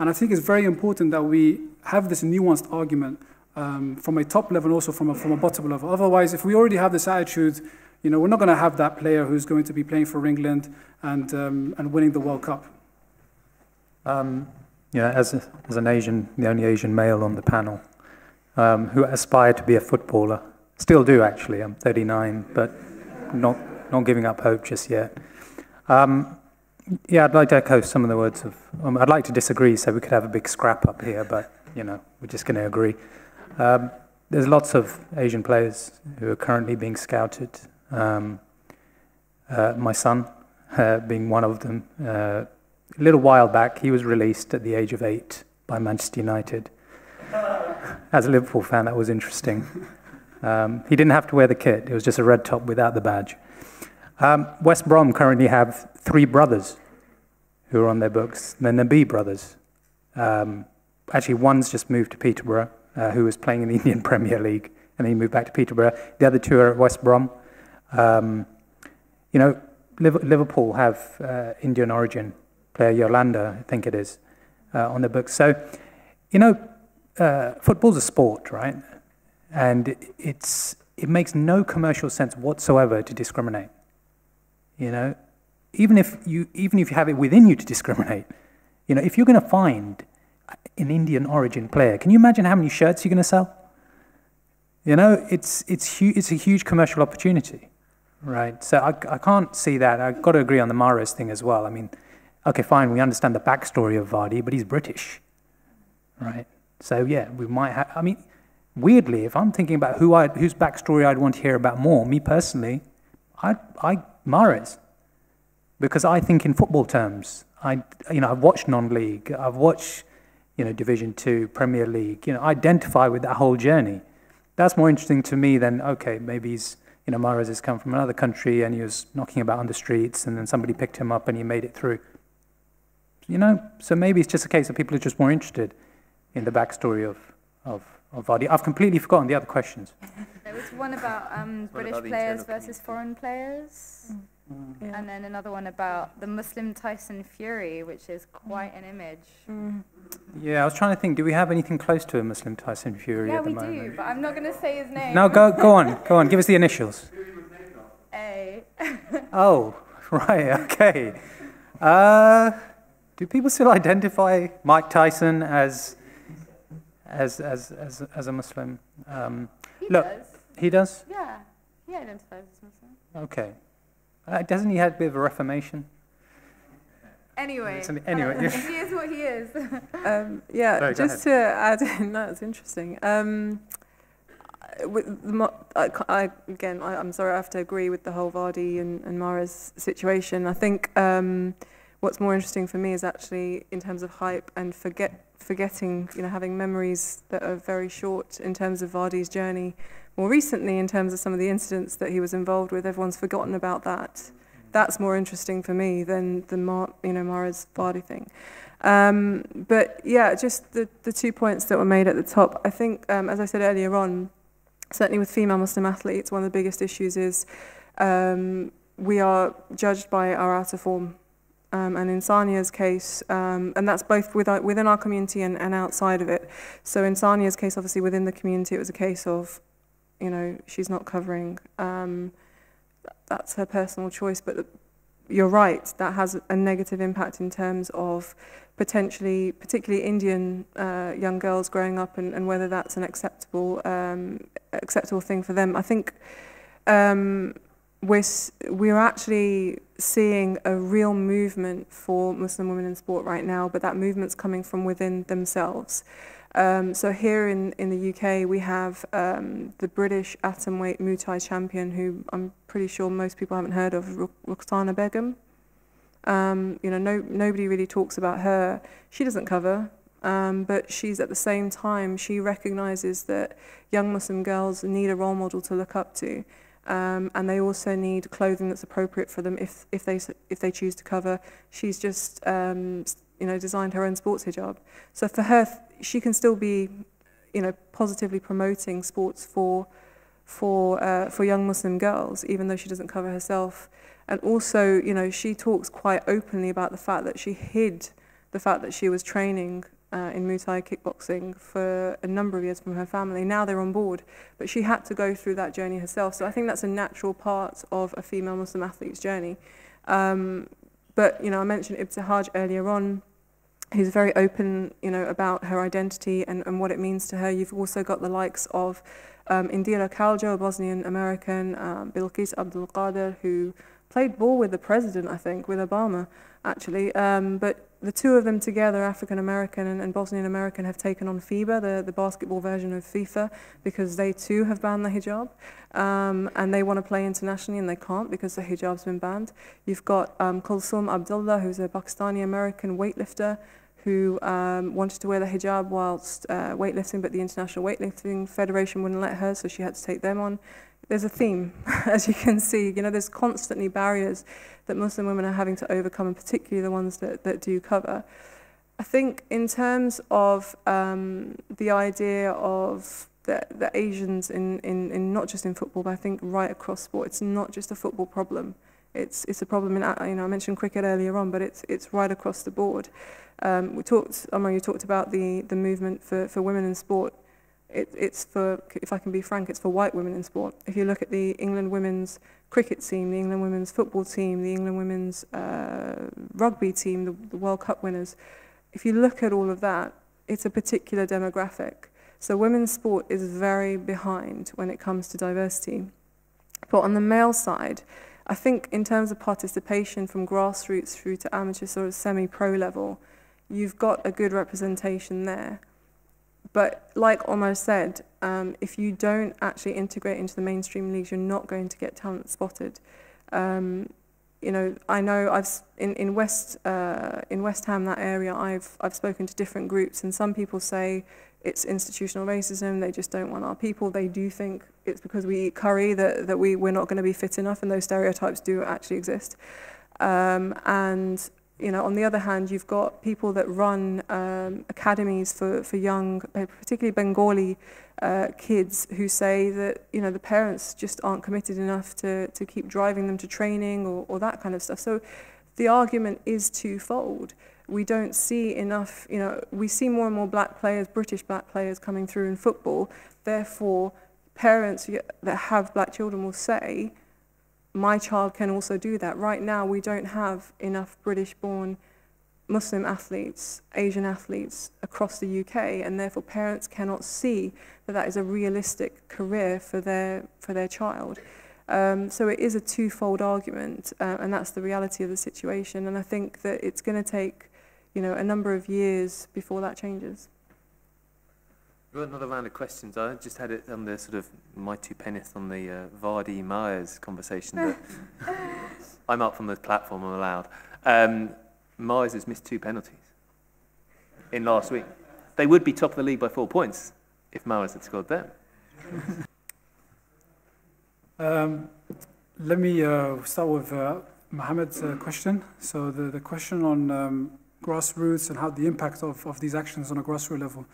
And I think it's very important that we have this nuanced argument Um, from a top level and also from a, from a bottom level. Otherwise, if we already have this attitude, you know, we're not going to have that player who's going to be playing for England and, um, and winning the World Cup. Um, yeah, as, a, as an Asian, the only Asian male on the panel, um, who aspired to be a footballer, still do actually, I'm thirty-nine, but not, not giving up hope just yet. Um, yeah, I'd like to echo some of the words of, um, I'd like to disagree so we could have a big scrap up here, but, you know, we're just going to agree. Um, there's lots of Asian players who are currently being scouted. Um, uh, my son uh, being one of them. Uh, a little while back, he was released at the age of eight by Manchester United. As a Liverpool fan, that was interesting. Um, he didn't have to wear the kit. It was just a red top without the badge. Um, West Brom currently have three brothers who are on their books. Then the B brothers. Um, actually, one's just moved to Peterborough. Uh, who was playing in the Indian Premier League, and then he moved back to Peterborough. The other two are at West Brom. Um, you know, Liverpool have uh, Indian origin player Yolanda, I think it is, uh, on the books. So, you know, uh, football's a sport, right? And it's it makes no commercial sense whatsoever to discriminate. You know, even if you even if you have it within you to discriminate, you know, if you're going to find an Indian origin player, can you imagine how many shirts you're going to sell? You know, it's, it's, hu it's a huge commercial opportunity, right? So I, I can't see that. I've got to agree on the Mahrez thing as well. I mean, okay, fine, we understand the backstory of Vardy, but he's British, right? So yeah, we might have, I mean, weirdly, if I'm thinking about who I, whose backstory I'd want to hear about more, me personally, I, I Mahrez, because I think in football terms. I, you know, I've watched non-league, I've watched you know, Division Two, Premier League, you know, identify with that whole journey. That's more interesting to me than, okay, maybe he's, you know, Mahrez has come from another country and he was knocking about on the streets and then somebody picked him up and he made it through. You know, so maybe it's just a case of people are just more interested in the backstory of, of, of Vardy. I've completely forgotten the other questions. There was one about um, British about players versus foreign players. Mm. Mm. Yeah. And then another one about the Muslim Tyson Fury, which is quite an image. Mm. Yeah, I was trying to think, do we have anything close to a Muslim Tyson Fury yeah, at the moment? Yeah, we do, but I'm not going to say his name. No, go, go on, go on, give us the initials. A. Oh, right, okay. Uh, do people still identify Mike Tyson as, as, as, as, as a Muslim? Um, he look, does. He does? Yeah, he identifies as Muslim. Okay. Uh, doesn't he have a bit of a reformation? Anyway, anyway. He is what he is. um, yeah, Sorry, just to add in, that's interesting. Um, with the, I, I, again, I, I'm sorry, I have to agree with the whole Vardy and, and Mahrez situation. I think um, what's more interesting for me is actually in terms of hype and forget, forgetting, you know, having memories that are very short in terms of Vardy's journey. More recently, in terms of some of the incidents that he was involved with, everyone's forgotten about that. That's more interesting for me than the Mar you know, Mahrez Vardy thing. Um, but yeah, just the, the two points that were made at the top. I think, um, as I said earlier on, certainly with female Muslim athletes, one of the biggest issues is um, we are judged by our outer form. Um, and in Sania's case, um, and that's both with our, within our community and, and outside of it. So in Sania's case, obviously within the community, it was a case of, you know, she's not covering. Um, that's her personal choice, but you're right, that has a negative impact in terms of potentially, particularly Indian uh, young girls growing up and, and whether that's an acceptable um, acceptable thing for them. I think um, we're, we're actually seeing a real movement for Muslim women in sport right now, but that movement's coming from within themselves. Um, so here in, in the U K, we have um, the British atomweight Muay Thai champion, who I'm pretty sure most people haven't heard of, Ruxana Begum. Um, you know, no, nobody really talks about her. She doesn't cover, um, but she's at the same time, she recognises that young Muslim girls need a role model to look up to. Um, and they also need clothing that's appropriate for them if, if, they, if they choose to cover. She's just um, you know, designed her own sports hijab. So for her, she can still be, you know, positively promoting sports for, for, uh, for young Muslim girls, even though she doesn't cover herself. And also, you know, she talks quite openly about the fact that she hid the fact that she was training uh, in Muay Thai kickboxing for a number of years from her family. Now they're on board, but she had to go through that journey herself. So I think that's a natural part of a female Muslim athlete's journey. Um, but, you know, I mentioned Ibtihaj earlier on, who's very open, you know, about her identity and, and what it means to her. You've also got the likes of um, Indira Kaljo, a Bosnian-American, um, Bilqis Abdul Qadir, who played ball with the president, I think, with Obama, actually. Um, but the two of them together, African-American and, and Bosnian-American, have taken on FIBA, the, the basketball version of FIFA, because they too have banned the hijab. Um, and they want to play internationally and they can't because the hijab's been banned. You've got um, Kulsum Abdullah, who's a Pakistani-American weightlifter, who um, wanted to wear the hijab whilst uh, weightlifting, but the International Weightlifting Federation wouldn't let her, so she had to take them on. There's a theme, as you can see. You know, there's constantly barriers that Muslim women are having to overcome, and particularly the ones that, that do cover. I think in terms of um, the idea of the, the Asians in, in, in not just in football, but I think right across sport, it's not just a football problem. It's, it's a problem in, you know, I mentioned cricket earlier on, but it's, it's right across the board. Um, we talked, Omar, you talked about the, the movement for, for women in sport. It, it's for, if I can be frank, it's for white women in sport. If you look at the England women's cricket team, the England women's football team, the England women's uh, rugby team, the, the World Cup winners, if you look at all of that, it's a particular demographic. So women's sport is very behind when it comes to diversity. But on the male side, I think in terms of participation from grassroots through to amateur sort of semi-pro level, you've got a good representation there. But like Omar said, um, if you don't actually integrate into the mainstream leagues, you're not going to get talent spotted. Um, you know, I know I've in in West uh, in West Ham, that area, I've I've spoken to different groups, and some people say it's institutional racism. They just don't want our people. They do think it's because we eat curry that that we we're not going to be fit enough, and those stereotypes do actually exist. Um, and you know, on the other hand, you've got people that run um, academies for for young, particularly Bengali uh, kids, who say that you know the parents just aren't committed enough to to keep driving them to training or, or that kind of stuff. So the argument is twofold. We don't see enough. You know, we see more and more black players, British black players, coming through in football. Therefore, parents that have black children will say, my child can also do that. Right now, we don't have enough British-born Muslim athletes, Asian athletes across the U K, and therefore parents cannot see that that is a realistic career for their for their child. Um, so it is a twofold argument, uh, and that's the reality of the situation. And I think that it's going to take, you know, a number of years before that changes. Another round of questions. I just had it on the sort of my two pennies on the uh, Vardy Myers conversation. That I'm up from the platform, I'm allowed. Um, Myers has missed two penalties in last week. They would be top of the league by four points if Myers had scored them. um, let me uh, start with uh, Mohammed's uh, question. So the, the question on um, grassroots and how the impact of, of these actions on a grassroots level.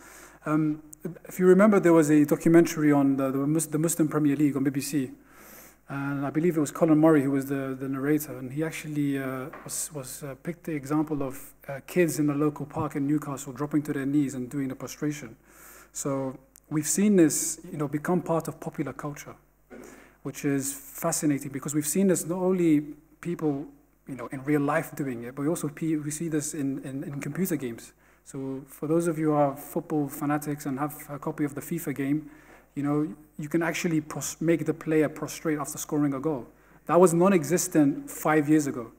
Um, if you remember, there was a documentary on the, the Muslim Premier League on B B C, and I believe it was Colin Murray who was the, the narrator, and he actually uh, was, was uh, picked the example of uh, kids in the local park in Newcastle dropping to their knees and doing the prostration. So we've seen this, you know, become part of popular culture, which is fascinating because we've seen this not only people, you know, in real life doing it, but we also we see this in, in, in computer games. So for those of you who are football fanatics and have a copy of the FIFA game, you know, you can actually make the player prostrate after scoring a goal. That was non-existent five years ago.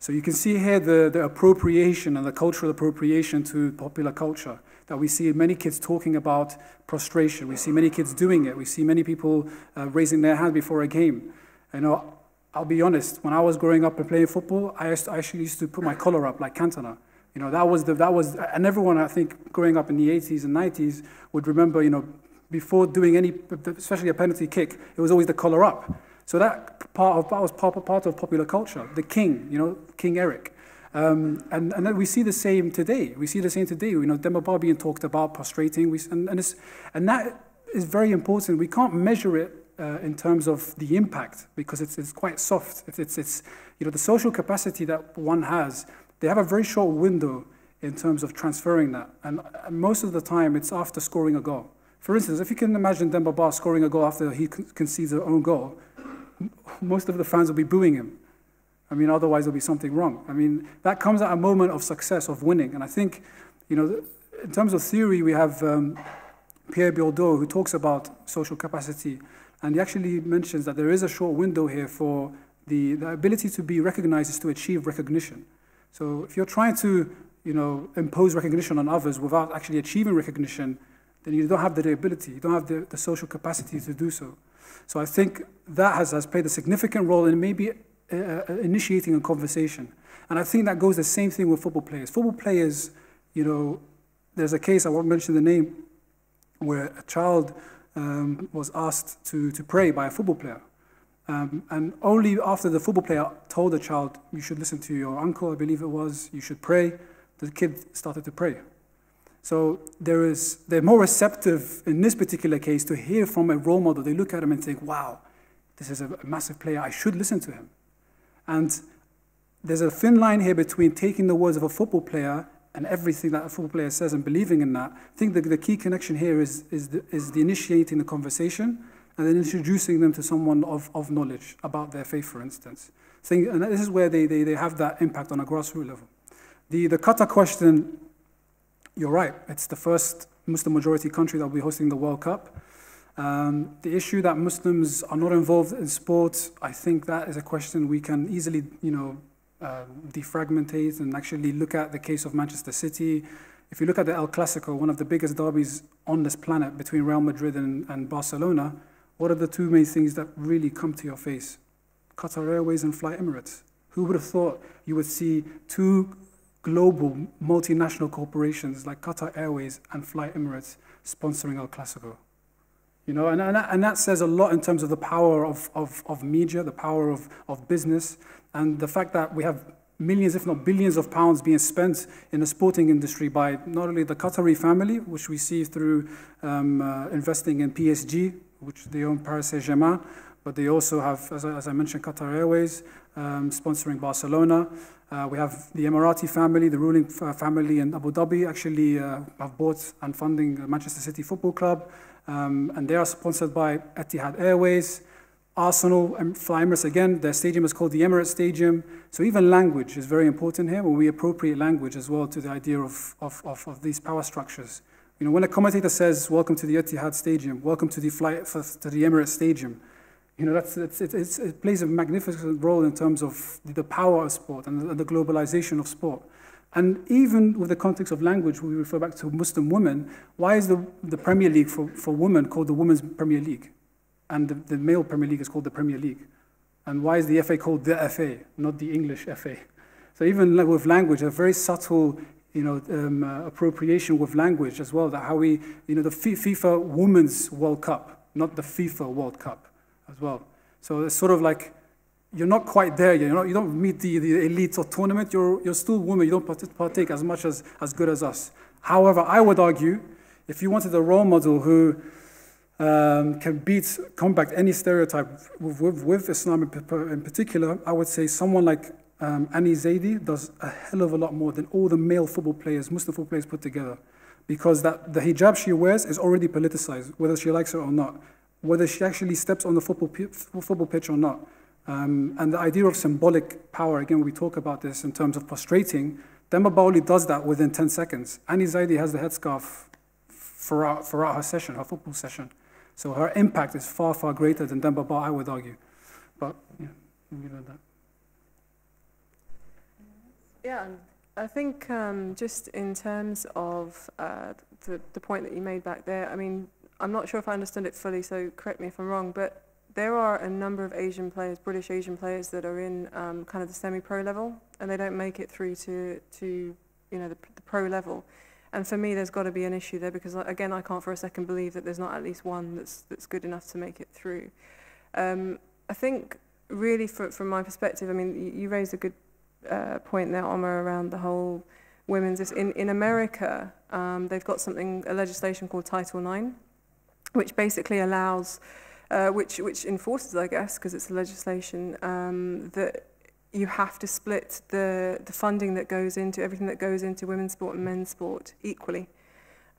So you can see here the, the appropriation and the cultural appropriation to popular culture that we see many kids talking about prostration. We see many kids doing it. We see many people uh, raising their hand before a game. You know, I'll be honest, when I was growing up and playing football, I, used to, I actually used to put my collar up like Cantona. You know, that was the, that was, and everyone, I think, growing up in the eighties and nineties would remember, you know, before doing any, especially a penalty kick, it was always the collar up. So that part of, that was part of popular culture. The king, you know, King Eric. Um, and, and then we see the same today. We see the same today. You know, Demba Ba being talked about, prostrating, we, and, and, it's, and that is very important. We can't measure it Uh, in terms of the impact because it's, it's quite soft. It's, it's, it's, you know, the social capacity that one has, they have a very short window in terms of transferring that. And, and most of the time, it's after scoring a goal. For instance, if you can imagine Demba Ba scoring a goal after he concedes his own goal, most of the fans will be booing him. I mean, otherwise there'll be something wrong. I mean, that comes at a moment of success, of winning. And I think, you know, in terms of theory, we have um, Pierre Bourdieu, who talks about social capacity. And he actually mentions that there is a short window here for the, the ability to be recognized is to achieve recognition. So if you're trying to, you know, impose recognition on others without actually achieving recognition, then you don't have the ability, you don't have the, the social capacity to do so. So I think that has, has played a significant role in maybe uh, initiating a conversation. And I think that goes the same thing with football players. Football players, you know, there's a case, I won't mention the name, where a child Um, was asked to, to pray by a football player. Um, and only after the football player told the child, you should listen to your uncle, I believe it was, you should pray, the kid started to pray. So there is, they're more receptive in this particular case to hear from a role model. They look at him and think, wow, this is a massive player, I should listen to him. And there's a thin line here between taking the words of a football player and everything that a football player says and believing in that. I think the, the key connection here is, is, the, is the initiating the conversation and then introducing them to someone of, of knowledge about their faith, for instance. So, and this is where they, they, they have that impact on a grassroots level. The, the Qatar question, you're right, it's the first Muslim majority country that will be hosting the World Cup. Um, the issue that Muslims are not involved in sports, I think that is a question we can easily, you know, Uh, defragmentate and actually look at the case of Manchester City. If you look at the El Clasico, one of the biggest derbies on this planet between Real Madrid and, and Barcelona, what are the two main things that really come to your face? Qatar Airways and Fly Emirates. Who would have thought you would see two global multinational corporations like Qatar Airways and Fly Emirates sponsoring El Clasico? You know, and, and, that, and that says a lot in terms of the power of, of, of media, the power of, of business, and the fact that we have millions, if not billions of pounds being spent in the sporting industry by not only the Qatari family, which we see through um, uh, investing in P S G, which they own Paris Saint-Germain, but they also have, as I, as I mentioned, Qatar Airways, um, sponsoring Barcelona. Uh, we have the Emirati family, the ruling family in Abu Dhabi, actually uh, have bought and funding Manchester City Football Club. Um, and they are sponsored by Etihad Airways, Arsenal, and Fly Emirates again. Their stadium is called the Emirates Stadium. So even language is very important here, when we appropriate language as well to the idea of, of, of, of these power structures. You know, when a commentator says, welcome to the Etihad Stadium, welcome to the, Fly, to the Emirates Stadium, you know, that's, it's, it's, it plays a magnificent role in terms of the power of sport and the, and the globalization of sport. And even with the context of language, we refer back to Muslim women. Why is the, the Premier League for, for women called the Women's Premier League? And the, the male Premier League is called the Premier League. And why is the F A called the F A, not the English F A? So even with language, a very subtle you know, um, uh, appropriation with language as well, that how we, you know, the FIFA Women's World Cup, not the FIFA World Cup as well. So it's sort of like, you're not quite there yet. You're not, you don't meet the, the elite or tournament. You're, you're still women. You don't partake as much as, as good as us. However, I would argue, if you wanted a role model who um, can beat, combat any stereotype with, with, with Islam in particular, I would say someone like um, Annie Zaidi does a hell of a lot more than all the male football players, Muslim football players put together. Because that, the hijab she wears is already politicized, whether she likes it or not, whether she actually steps on the football, football pitch or not. Um, and the idea of symbolic power, again, we talk about this in terms of prostrating. Demba Ba does that within ten seconds. Annie Zaidi has the headscarf throughout, throughout her session, her football session. So her impact is far, far greater than Demba Ba, I would argue. But, yeah, you know that. Yeah, I think um, just in terms of uh, the, the point that you made back there, I mean, I'm not sure if I understood it fully, so correct me if I'm wrong, but there are a number of Asian players, British Asian players, that are in um, kind of the semi-pro level, and they don't make it through to, to you know, the, the pro level. And for me, there's got to be an issue there, because again, I can't for a second believe that there's not at least one that's, that's good enough to make it through. Um, I think really for, from my perspective, I mean, you raised a good uh, point there, Omar, around the whole women's. In, in America, um, they've got something, a legislation called Title nine, which basically allows Uh, which, which enforces, I guess, because it's legislation, um, that you have to split the, the funding that goes into, everything that goes into women's sport and men's sport equally.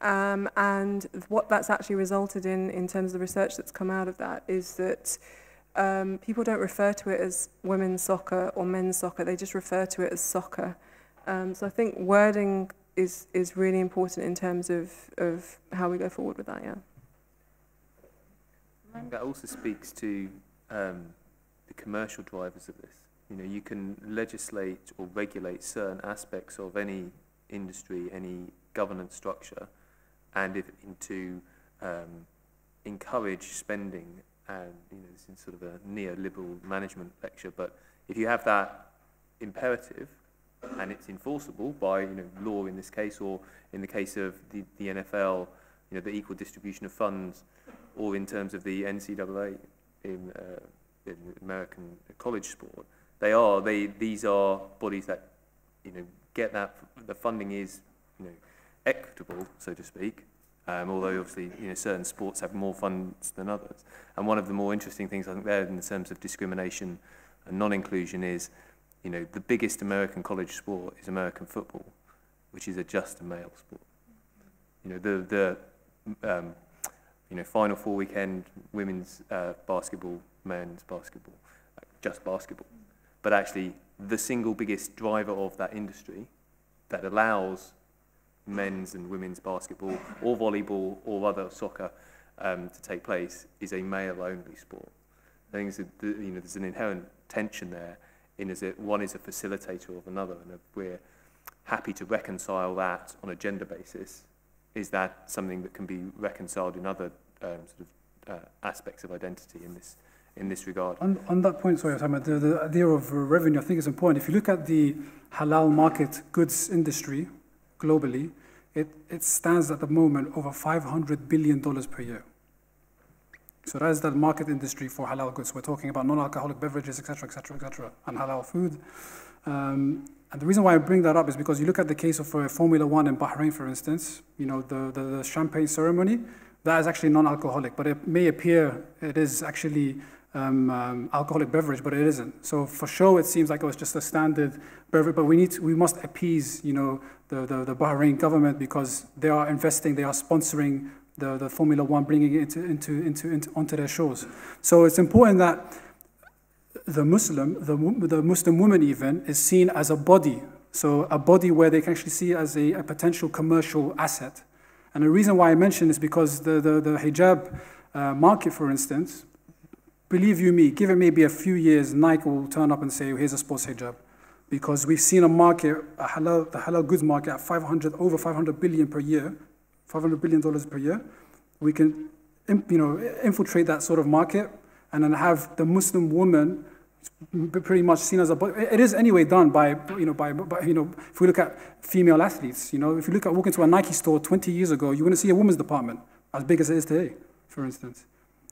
Um, and what that's actually resulted in, in terms of the research that's come out of that, is that um, people don't refer to it as women's soccer or men's soccer, they just refer to it as soccer. Um, so I think wording is, is really important in terms of, of how we go forward with that, yeah. That also speaks to um, the commercial drivers of this. You know, you can legislate or regulate certain aspects of any industry, any governance structure, and if, into um, encourage spending. And you know, this is sort of a neoliberal management lecture. But if you have that imperative, and it's enforceable by you know law in this case, or in the case of the, the N F L, you know, the equal distribution of funds, or in terms of the N C double A in, uh, in American college sport, they are they these are bodies that you know get that the funding is you know equitable, so to speak. Um, although obviously you know certain sports have more funds than others, and one of the more interesting things I think there in terms of discrimination and non-inclusion is you know the biggest American college sport is American football, which is a just a male sport. You know the the um, You know, Final Four weekend, women's uh, basketball, men's basketball, just basketball. But actually, the single biggest driver of that industry that allows men's and women's basketball or volleyball or other soccer um, to take place is a male-only sport. I think a, the, you know, there's an inherent tension there in as it one is a facilitator of another, and if we're happy to reconcile that on a gender basis, is that something that can be reconciled in other um, sort of uh, aspects of identity in this in this regard. On, on that point, sorry, the, the idea of revenue, I think it's important. If you look at the halal market goods industry globally, it, it stands at the moment over five hundred billion dollars per year. So that is the market industry for halal goods. We're talking about non-alcoholic beverages, et cetera, et cetera, et cetera, and halal food. Um, and the reason why I bring that up is because you look at the case of uh, Formula One in Bahrain, for instance, you know, the, the, the champagne ceremony, that is actually non-alcoholic, but it may appear it is actually um, um, alcoholic beverage, but it isn't. So for sure, it seems like it was just a standard beverage, but we need to, we must appease, you know, the, the, the Bahrain government, because they are investing, they are sponsoring the, the Formula One, bringing it into, into, into, into, onto their shores. So it's important that the Muslim, the, the Muslim woman even, is seen as a body. So a body where they can actually see it as a, a potential commercial asset. And the reason why I mention is because the, the, the hijab uh, market, for instance, believe you me, given maybe a few years, Nike will turn up and say, well, here's a sports hijab. Because we've seen a market, a halal, the halal goods market at five hundred, over five hundred billion per year, five hundred billion dollars per year. We can you know, infiltrate that sort of market and then have the Muslim woman pretty much seen as a, it is anyway done by, you know, by, by, you know, if we look at female athletes, you know, if you look at walking to a Nike store twenty years ago, you're going to see a women's department as big as it is today, for instance.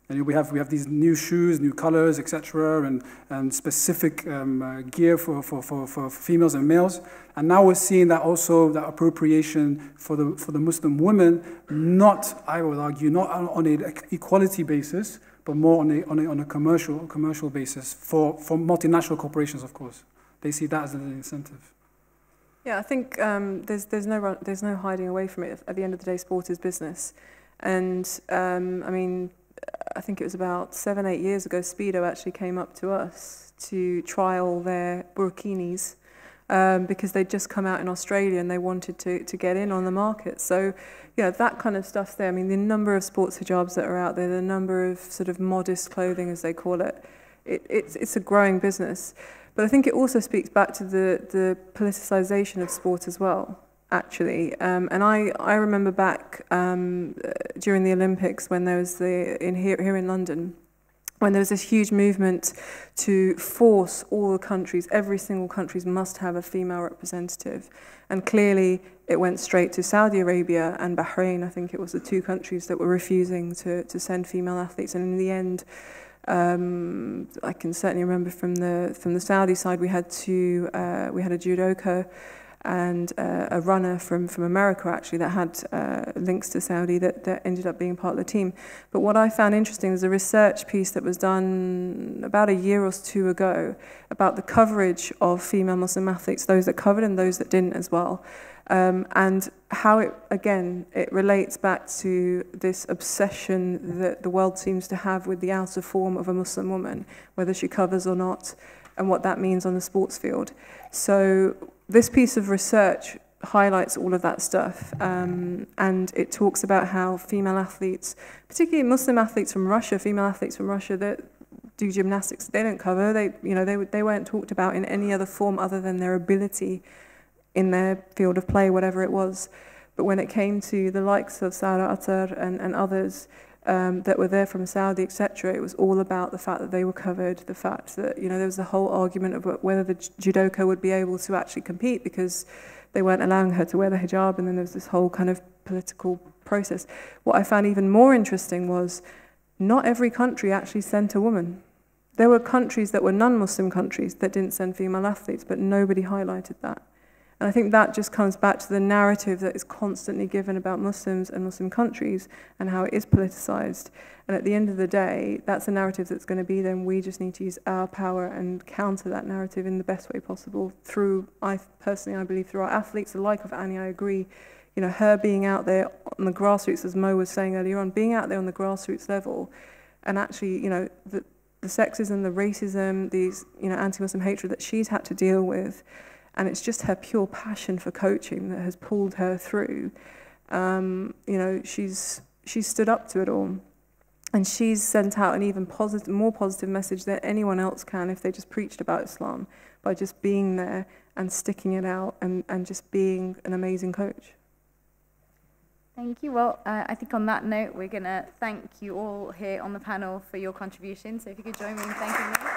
And we have, we have these new shoes, new colors, et cetera, and, and specific um, uh, gear for, for, for, for females and males. And now we're seeing that also, that appropriation for the, for the Muslim women, not, I would argue, not on an equality basis, but more on a, on a, on a commercial, commercial basis for, for multinational corporations, of course. They see that as an incentive. Yeah, I think um, there's, there's, no, there's no hiding away from it. At the end of the day, sport is business. And um, I mean, I think it was about seven, eight years ago, Speedo actually came up to us to trial their burkinis um, because they'd just come out in Australia and they wanted to, to get in on the market. So, you know, that kind of stuff's there. I mean, the number of sports hijabs that are out there, the number of sort of modest clothing, as they call it, it it's, it's a growing business. But I think it also speaks back to the, the politicization of sport as well, actually. Um, and I, I remember back um, during the Olympics when there was the, in here, here in London, when there was this huge movement to force all the countries, every single country must have a female representative. And clearly it went straight to Saudi Arabia and Bahrain, I think it was the two countries that were refusing to, to send female athletes. And in the end, um, I can certainly remember from the, from the Saudi side, we had to, uh, we had a judoka and uh, a runner from, from America, actually, that had uh, links to Saudi that, that ended up being part of the team. But what I found interesting is a research piece that was done about a year or two ago about the coverage of female Muslim athletes, those that covered and those that didn't as well. Um, and how it, again, it relates back to this obsession that the world seems to have with the outer form of a Muslim woman, whether she covers or not, and what that means on the sports field. So this piece of research highlights all of that stuff, um, and it talks about how female athletes, particularly Muslim athletes from Russia, female athletes from Russia that do gymnastics, they don't cover. They, you know, they they weren't talked about in any other form other than their ability in their field of play, whatever it was. But when it came to the likes of Sarah Akhtar and, and others um, that were there from Saudi, et cetera, it was all about the fact that they were covered, the fact that, you know, there was the whole argument of whether the judoka would be able to actually compete because they weren't allowing her to wear the hijab, and then there was this whole kind of political process. What I found even more interesting was not every country actually sent a woman. There were countries that were non-Muslim countries that didn't send female athletes, but nobody highlighted that. And I think that just comes back to the narrative that is constantly given about Muslims and Muslim countries and how it is politicized. And at the end of the day, that's a narrative that's going to be there, and we just need to use our power and counter that narrative in the best way possible through, I personally, I believe, through our athletes. The like of Annie, I agree, you know, her being out there on the grassroots, as Mo was saying earlier on, being out there on the grassroots level and actually, you know, the, the sexism, the racism, these, you know, anti-Muslim hatred that she's had to deal with. And it's just her pure passion for coaching that has pulled her through. Um, you know, she's, she's stood up to it all. And she's sent out an even positive, more positive message than anyone else can if they just preached about Islam, by just being there and sticking it out and, and just being an amazing coach. Thank you. Well, uh, I think on that note, we're going to thank you all here on the panel for your contribution. So if you could join me in thanking them.